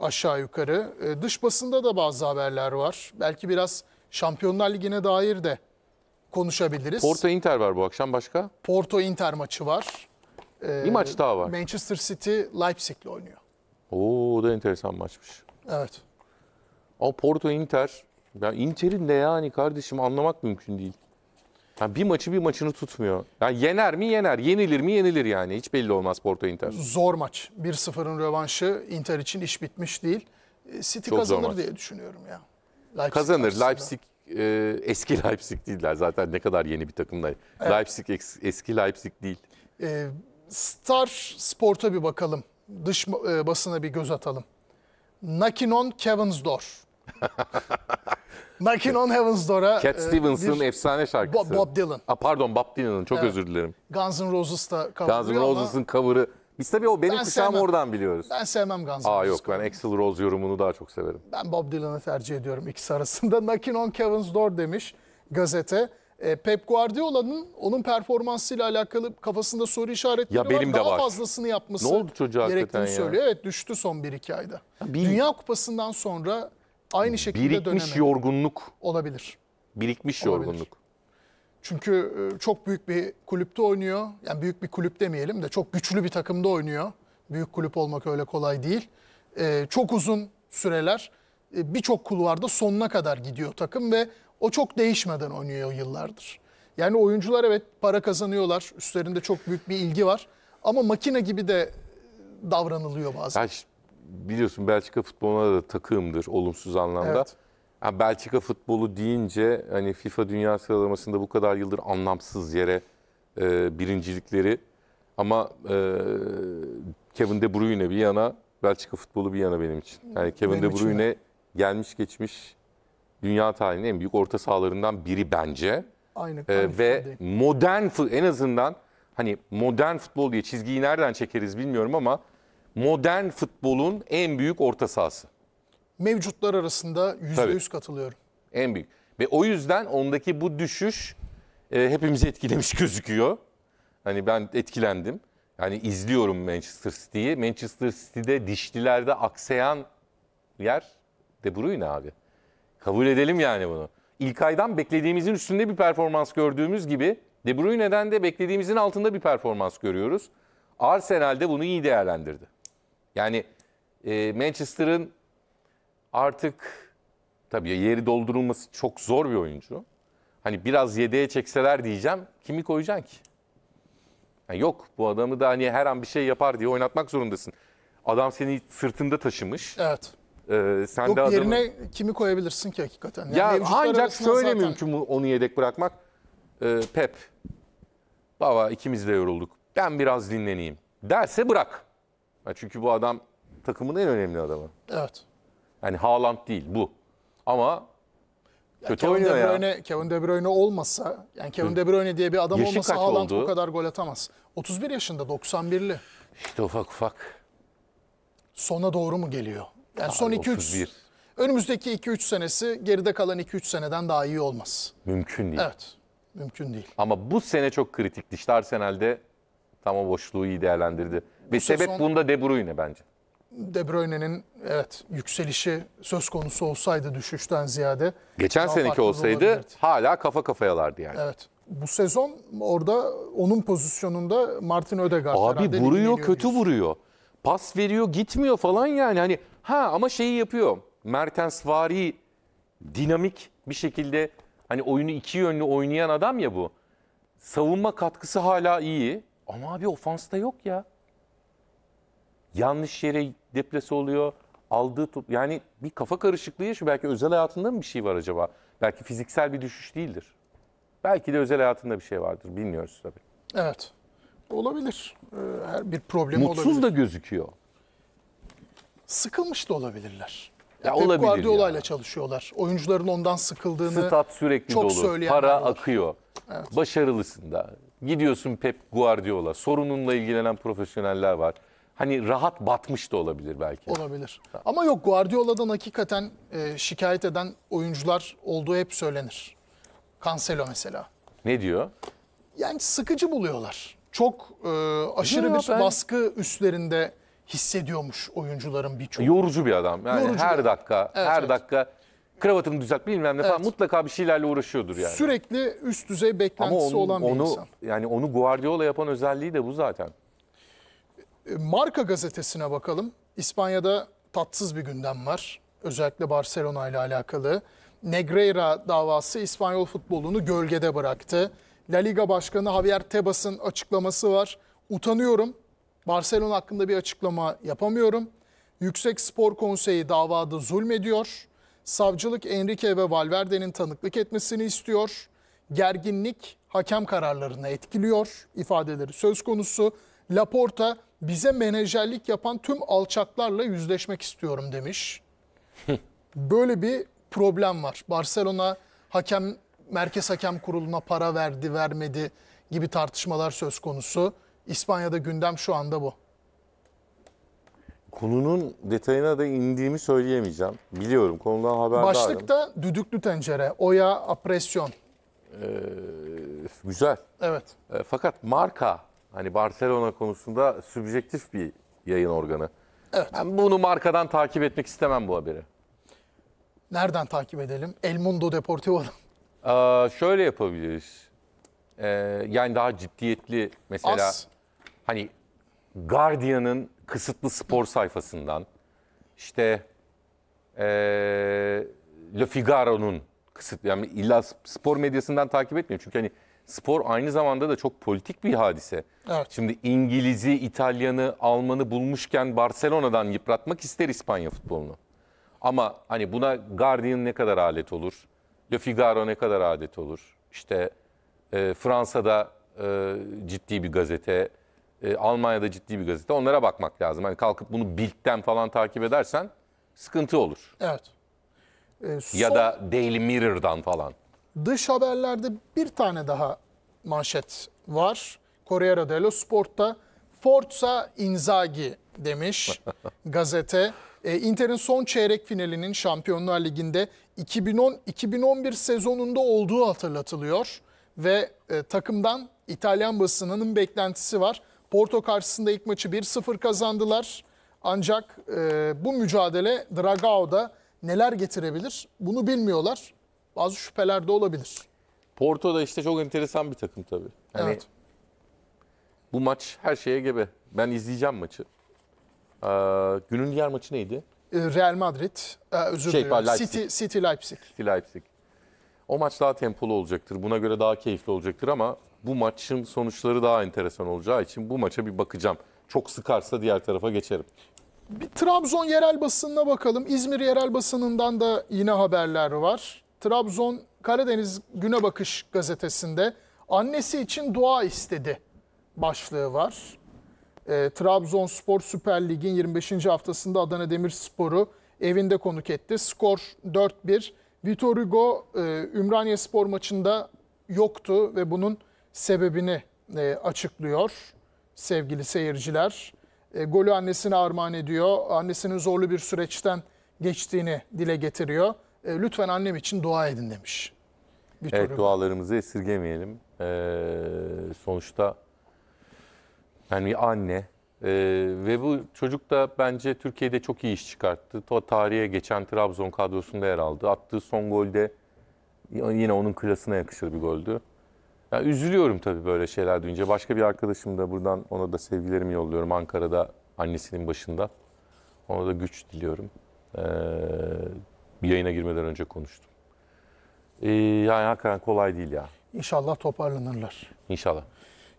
aşağı yukarı. Ee, dış basında da bazı haberler var. Belki biraz Şampiyonlar Ligi'ne dair de konuşabiliriz. Porto Inter var bu akşam, başka? Porto Inter maçı var. Ee, bir maç daha var. Manchester City Leipzig'le oynuyor. Oo, o da enteresan maçmış. Evet. Ama Porto Inter, ya Inter'in de yani kardeşim anlamak mümkün değil. Yani bir maçı bir maçını tutmuyor. Yani yener mi yener, yenilir mi yenilir yani. Hiç belli olmaz Porto Inter. Zor maç. bir sıfırın rövanşı Inter için iş bitmiş değil. City çok kazanır diye düşünüyorum ya. Leipzig kazanır. Karşısında. Leipzig e, eski Leipzig değiller zaten, ne kadar yeni bir takım da. Evet. Leipzig es, eski Leipzig değil. E, Star Sport'a bir bakalım. Dış e, basına bir göz atalım. Nakinon Kevensdor. Nakinon Kevensdor'a... Cat Stevens'ın e, efsane şarkısı. Bob Dylan. Aa, pardon, Bob Dylan'ın, çok evet, özür dilerim. Guns N' Roses'ta cover'lıyor. Guns N' Roses'ın cover'ı. Biz tabii o benim ben kuşağım sevmem. Oradan biliyoruz. Ben sevmem Guns N' Roses. Aa yok, ben Axl Rose yorumunu daha çok severim. Ben Bob Dylan'ı tercih ediyorum ikisi arasında. Nakinon Kevensdor demiş gazete. E, Pep Guardiola'nın onun performansıyla alakalı kafasında soru işaretleri ya benim var. De daha var. Fazlasını yapması ne oldu çocuğa gerektiğini hakikaten söylüyor. Ya. Evet, düştü son bir iki ayda. Bir... Dünya Kupası'ndan sonra aynı şekilde birikmiş dönemedi. Birikmiş yorgunluk. Olabilir. Birikmiş olabilir. Yorgunluk. Çünkü çok büyük bir kulüpte oynuyor. Yani büyük bir kulüp demeyelim de çok güçlü bir takımda oynuyor. Büyük kulüp olmak öyle kolay değil. E, çok uzun süreler birçok kulvarda sonuna kadar gidiyor takım ve o çok değişmeden oynuyor yıllardır. Yani oyuncular evet para kazanıyorlar. Üstlerinde çok büyük bir ilgi var. Ama makine gibi de davranılıyor bazen. Ya, biliyorsun Belçika futboluna da takığımdır olumsuz anlamda. Evet. Yani Belçika futbolu deyince hani FIFA dünya sıralamasında bu kadar yıldır anlamsız yere e, birincilikleri. Ama e, Kevin De Bruyne bir yana, Belçika futbolu bir yana benim için. Yani Kevin benim De Bruyne de gelmiş geçmiş dünya tarihinin en büyük orta sahalarından biri bence. Aynı, aynı ee, ve modern, en azından hani modern futbol diye çizgiyi nereden çekeriz bilmiyorum ama modern futbolun en büyük orta sahası. Mevcutlar arasında yüzde yüz katılıyorum. En büyük. Ve o yüzden ondaki bu düşüş e, hepimizi etkilemiş gözüküyor. Hani ben etkilendim. Yani izliyorum Manchester City'yi. Manchester City'de dişlilerde aksayan yer De Bruyne abi. Kabul edelim yani bunu. İlkay'dan beklediğimizin üstünde bir performans gördüğümüz gibi De Bruyne'den de beklediğimizin altında bir performans görüyoruz. Arsenal'de bunu iyi değerlendirdi. Yani e, Manchester'ın artık tabii yeri doldurulması çok zor bir oyuncu. Hani biraz yedeğe çekseler diyeceğim, kimi koyacaksın ki? Yani yok, bu adamı da hani her an bir şey yapar diye oynatmak zorundasın. Adam seni sırtında taşımış. Evet. Ee, sen yok, de adamı... yerine kimi koyabilirsin ki hakikaten? Yani ya ancak şöyle zaten... mümkün onu yedek bırakmak. Ee, Pep, baba ikimiz de yorulduk. Ben biraz dinleneyim derse bırak. Yani çünkü bu adam takımın en önemli adamı. Evet. Yani Haaland değil bu. Ama ya kötü Kevin oynuyor De Bruyne, ya. Kevin De Bruyne olmasa, yani Kevin De Bruyne diye bir adam yaşı olmasa Haaland bu kadar gol atamaz. otuz bir yaşında, doksan birli. İşte ufak ufak. Sona doğru mu geliyor? Yani son iki üç, önümüzdeki iki üç senesi geride kalan iki üç seneden daha iyi olmaz. Mümkün değil. Evet, mümkün değil. Ama bu sene çok kritikti. İşte Arsenal'de tam o boşluğu iyi değerlendirdi. Ve bu sebep sezon... bunda De Bruyne bence. De Bruyne'nin evet yükselişi söz konusu olsaydı düşüşten ziyade. Geçen seneki olsaydı hala kafa kafayalardı yani. Evet. Bu sezon orada onun pozisyonunda Martin Ödegaard. Abi vuruyor, kötü vuruyor. Pas veriyor, gitmiyor falan yani. Hani ha ama şeyi yapıyor. Mertensvari dinamik bir şekilde hani oyunu iki yönlü oynayan adam ya bu. Savunma katkısı hala iyi. Ama abi ofansta yok ya. Yanlış yere deplase oluyor. Aldığı top yani bir kafa karışıklığı yaşıyor. Belki özel hayatında mı bir şey var acaba? Belki fiziksel bir düşüş değildir. Belki de özel hayatında bir şey vardır. Bilmiyoruz tabii. Evet. Olabilir. Her bir problem olabilir. Mutsuz da gözüküyor. Sıkılmış da olabilirler. Ya Pep olabilir Guardiola ile çalışıyorlar. Oyuncuların ondan sıkıldığını stat sürekli çok dolu. Para var. Akıyor. Evet. Başarılısın da. Gidiyorsun Pep Guardiola. Sorununla ilgilenen profesyoneller var. Hani rahat batmış da olabilir belki. Olabilir. Ha. Ama yok, Guardiola'dan hakikaten e, şikayet eden oyuncular olduğu hep söylenir. Cancelo mesela. Ne diyor? Yani sıkıcı buluyorlar. Çok e, aşırı ya, bir ben... baskı üstlerinde hissediyormuş oyuncuların birçoğu. Yorucu bir adam. Yani yorucu her dakika, evet, her evet. dakika kravatını düzelt bilmem ne evet. falan mutlaka bir şeylerle uğraşıyordur yani. Sürekli üst düzey beklentisi onun, olan bir onu, insan. Yani onu Guardiola yapan özelliği de bu zaten. Marka gazetesine bakalım. İspanya'da tatsız bir gündem var. Özellikle Barcelona ile alakalı. Negreira davası İspanyol futbolunu gölgede bıraktı. La Liga Başkanı Javier Tebas'ın açıklaması var. Utanıyorum. Barcelona hakkında bir açıklama yapamıyorum. Yüksek Spor Konseyi davada zulmediyor. Savcılık Enrique ve Valverde'nin tanıklık etmesini istiyor. Gerginlik hakem kararlarını etkiliyor. İfadeleri söz konusu. Laporta bize menajerlik yapan tüm alçaklarla yüzleşmek istiyorum demiş. Böyle bir problem var. Barcelona hakem, Merkez Hakem Kurulu'na para verdi, vermedi gibi tartışmalar söz konusu. İspanya'da gündem şu anda bu. Konunun detayına da indiğimi söyleyemeyeceğim. Biliyorum, konudan haberdarım. Başlıkta düdüklü tencere, oya, apresyon. Ee, güzel. Evet. E, fakat marka, hani Barcelona konusunda sübjektif bir yayın organı. Evet. Ben bunu markadan takip etmek istemem bu haberi. Nereden takip edelim? El Mundo Deportivo'dan. Ee, şöyle yapabiliriz. Ee, yani daha ciddiyetli mesela. As. Hani Guardian'ın kısıtlı spor sayfasından, işte ee, Le Figaro'nun kısıtlı, yani illa spor medyasından takip etmiyor. Çünkü hani spor aynı zamanda da çok politik bir hadise. Evet. Şimdi İngiliz'i, İtalyan'ı, Alman'ı bulmuşken Barcelona'dan yıpratmak ister İspanya futbolunu. Ama hani buna Guardian ne kadar alet olur? Le Figaro ne kadar alet olur? İşte e, Fransa'da e, ciddi bir gazete, e, Almanya'da ciddi bir gazete. Onlara bakmak lazım. Hani kalkıp bunu Bild'den falan takip edersen sıkıntı olur. Evet. E, son... Ya da Daily Mirror'dan falan. Dış haberlerde bir tane daha manşet var. Corriere dello Sport'ta Forza Inzaghi demiş gazete. E, Inter'in son çeyrek finalinin Şampiyonlar Ligi'nde iki bin on iki bin on bir sezonunda olduğu hatırlatılıyor. Ve e, takımdan İtalyan basınının beklentisi var. Porto karşısında ilk maçı bir sıfır kazandılar. Ancak e, bu mücadele Dragao'da neler getirebilir bunu bilmiyorlar. Bazı şüpheler de olabilir. Porto da işte çok enteresan bir takım tabii. Yani evet. Bu maç her şeye gebe. Ben izleyeceğim maçı. Ee, günün diğer maçı neydi? Real Madrid. Ee, özür şey, diliyorum. Leipzig. City, City Leipzig. City Leipzig. O maç daha tempolu olacaktır. Buna göre daha keyifli olacaktır ama bu maçın sonuçları daha enteresan olacağı için bu maça bir bakacağım. Çok sıkarsa diğer tarafa geçerim. Bir Trabzon yerel basınına bakalım. İzmir yerel basınından da yine haberler var. Trabzon Karadeniz Güne Bakış gazetesinde annesi için dua istedi başlığı var. E, Trabzonspor Süper Lig'in yirmi beşinci haftasında Adana Demirspor'u evinde konuk etti. Skor dört bir. Vitor Hugo e, Ümraniyespor maçında yoktu ve bunun sebebini e, açıklıyor sevgili seyirciler. E, golü annesine armağan ediyor. Annesinin zorlu bir süreçten geçtiğini dile getiriyor. Lütfen annem için dua edin demiş. Bir evet, türlü. Dualarımızı esirgemeyelim. Ee, sonuçta yani bir anne Ee, ve bu çocuk da bence Türkiye'de çok iyi iş çıkarttı. Ta tarihe geçen Trabzon kadrosunda yer aldı. Attığı son golde yine onun klasına yakışır bir goldü. Yani üzülüyorum tabii böyle şeyler duyunca. Başka bir arkadaşım da, buradan ona da sevgilerimi yolluyorum, Ankara'da annesinin başında. Ona da güç diliyorum. Ee, bir yayına girmeden önce konuştum. Ee, yani hakikaten kolay değil ya. İnşallah toparlanırlar. İnşallah.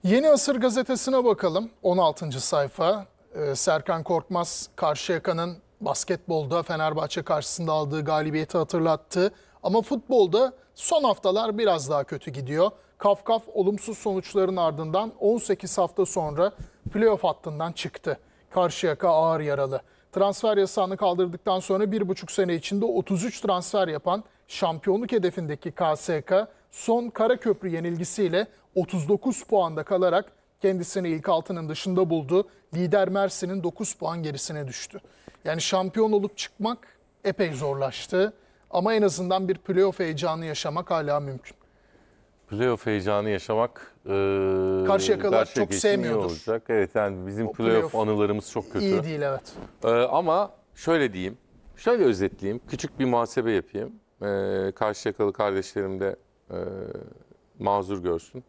Yeni Asır gazetesine bakalım. on altıncı sayfa. Ee, Serkan Korkmaz, Karşıyaka'nın basketbolda Fenerbahçe karşısında aldığı galibiyeti hatırlattı. Ama futbolda son haftalar biraz daha kötü gidiyor. Kafkaf olumsuz sonuçların ardından on sekiz hafta sonra playoff hattından çıktı. Karşıyaka ağır yaralı. Transfer yasağını kaldırdıktan sonra bir buçuk sene içinde otuz üç transfer yapan şampiyonluk hedefindeki K S K, son Karaköprü yenilgisiyle otuz dokuz puanda kalarak kendisini ilk altının dışında buldu. Lider Mersin'in dokuz puan gerisine düştü. Yani şampiyon olup çıkmak epey zorlaştı. Ama en azından bir playoff heyecanı yaşamak hala mümkün. Playoff heyecanı yaşamak e, Karşıyakalılar çok sevmiyordur. Evet, yani bizim playoff play anılarımız çok kötü. İyi değil, evet. E, ama şöyle diyeyim, şöyle özetleyeyim, küçük bir muhasebe yapayım. E, Karşıyakalı kardeşlerim de e, mazur görsün.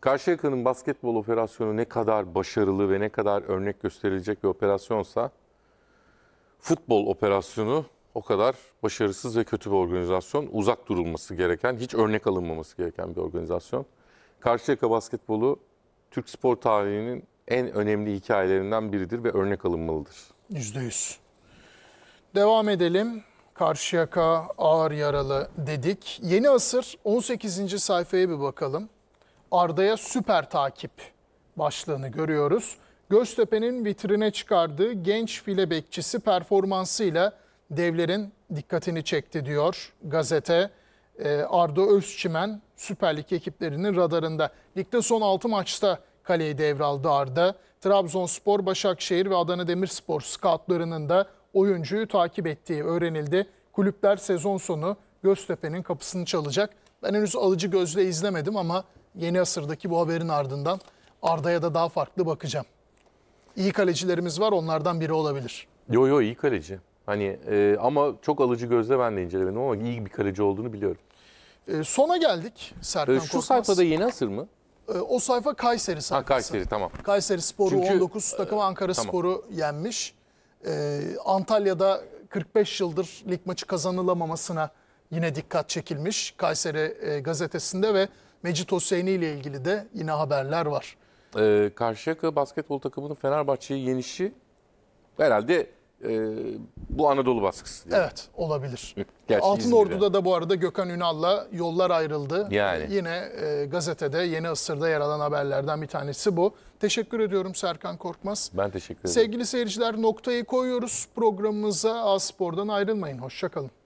Karşıyaka'nın basketbol operasyonu ne kadar başarılı ve ne kadar örnek gösterilecek bir operasyonsa, futbol operasyonu o kadar başarısız ve kötü bir organizasyon. Uzak durulması gereken, hiç örnek alınmaması gereken bir organizasyon. Karşıyaka basketbolu Türk spor tarihinin en önemli hikayelerinden biridir ve örnek alınmalıdır. yüzde yüz. Devam edelim. Karşıyaka ağır yaralı dedik. Yeni Asır on sekizinci sayfaya bir bakalım. Arda'ya süper takip başlığını görüyoruz. Göztepe'nin vitrine çıkardığı genç file bekçisi performansıyla devlerin dikkatini çekti diyor gazete. Arda Özçimen Süper Lig ekiplerinin radarında. Ligde son altı maçta kaleyi devraldı Arda. Trabzonspor, Başakşehir ve Adana Demirspor scoutlarının da oyuncuyu takip ettiği öğrenildi. Kulüpler sezon sonu Göztepe'nin kapısını çalacak. Ben henüz alıcı gözle izlemedim ama Yeni Asır'daki bu haberin ardından Arda'ya da daha farklı bakacağım. İyi kalecilerimiz var, onlardan biri olabilir. Yo yo, iyi kaleci. Hani e, ama çok alıcı gözle ben de incelemedim ama iyi bir kaleci olduğunu biliyorum. E, sona geldik Serkan Korkmaz. E, şu Korkmaz. Sayfada Yeni Asır mı? E, o sayfa Kayseri sayfası. Ha, Kayseri, tamam. Kayseri Sporu Çünkü, on dokuz takımı Ankara e, tamam. Sporu yenmiş. E, Antalya'da kırk beş yıldır lig maçı kazanılamamasına yine dikkat çekilmiş Kayseri e, gazetesinde ve Mecit Hüseyin'i ile ilgili de yine haberler var. E, Karşıyaka basketbol takımının Fenerbahçe'yi yenişi herhalde... Ee, bu Anadolu baskısı. Yani. Evet, olabilir. Altınordu'da da bu arada Gökhan Ünal'la yollar ayrıldı. Yani. Yine e, gazetede Yeni Asır'da yer alan haberlerden bir tanesi bu. Teşekkür ediyorum Serkan Korkmaz. Ben teşekkür ederim. Sevgili seyirciler, noktayı koyuyoruz programımıza. A Spor'dan ayrılmayın. Hoşça kalın.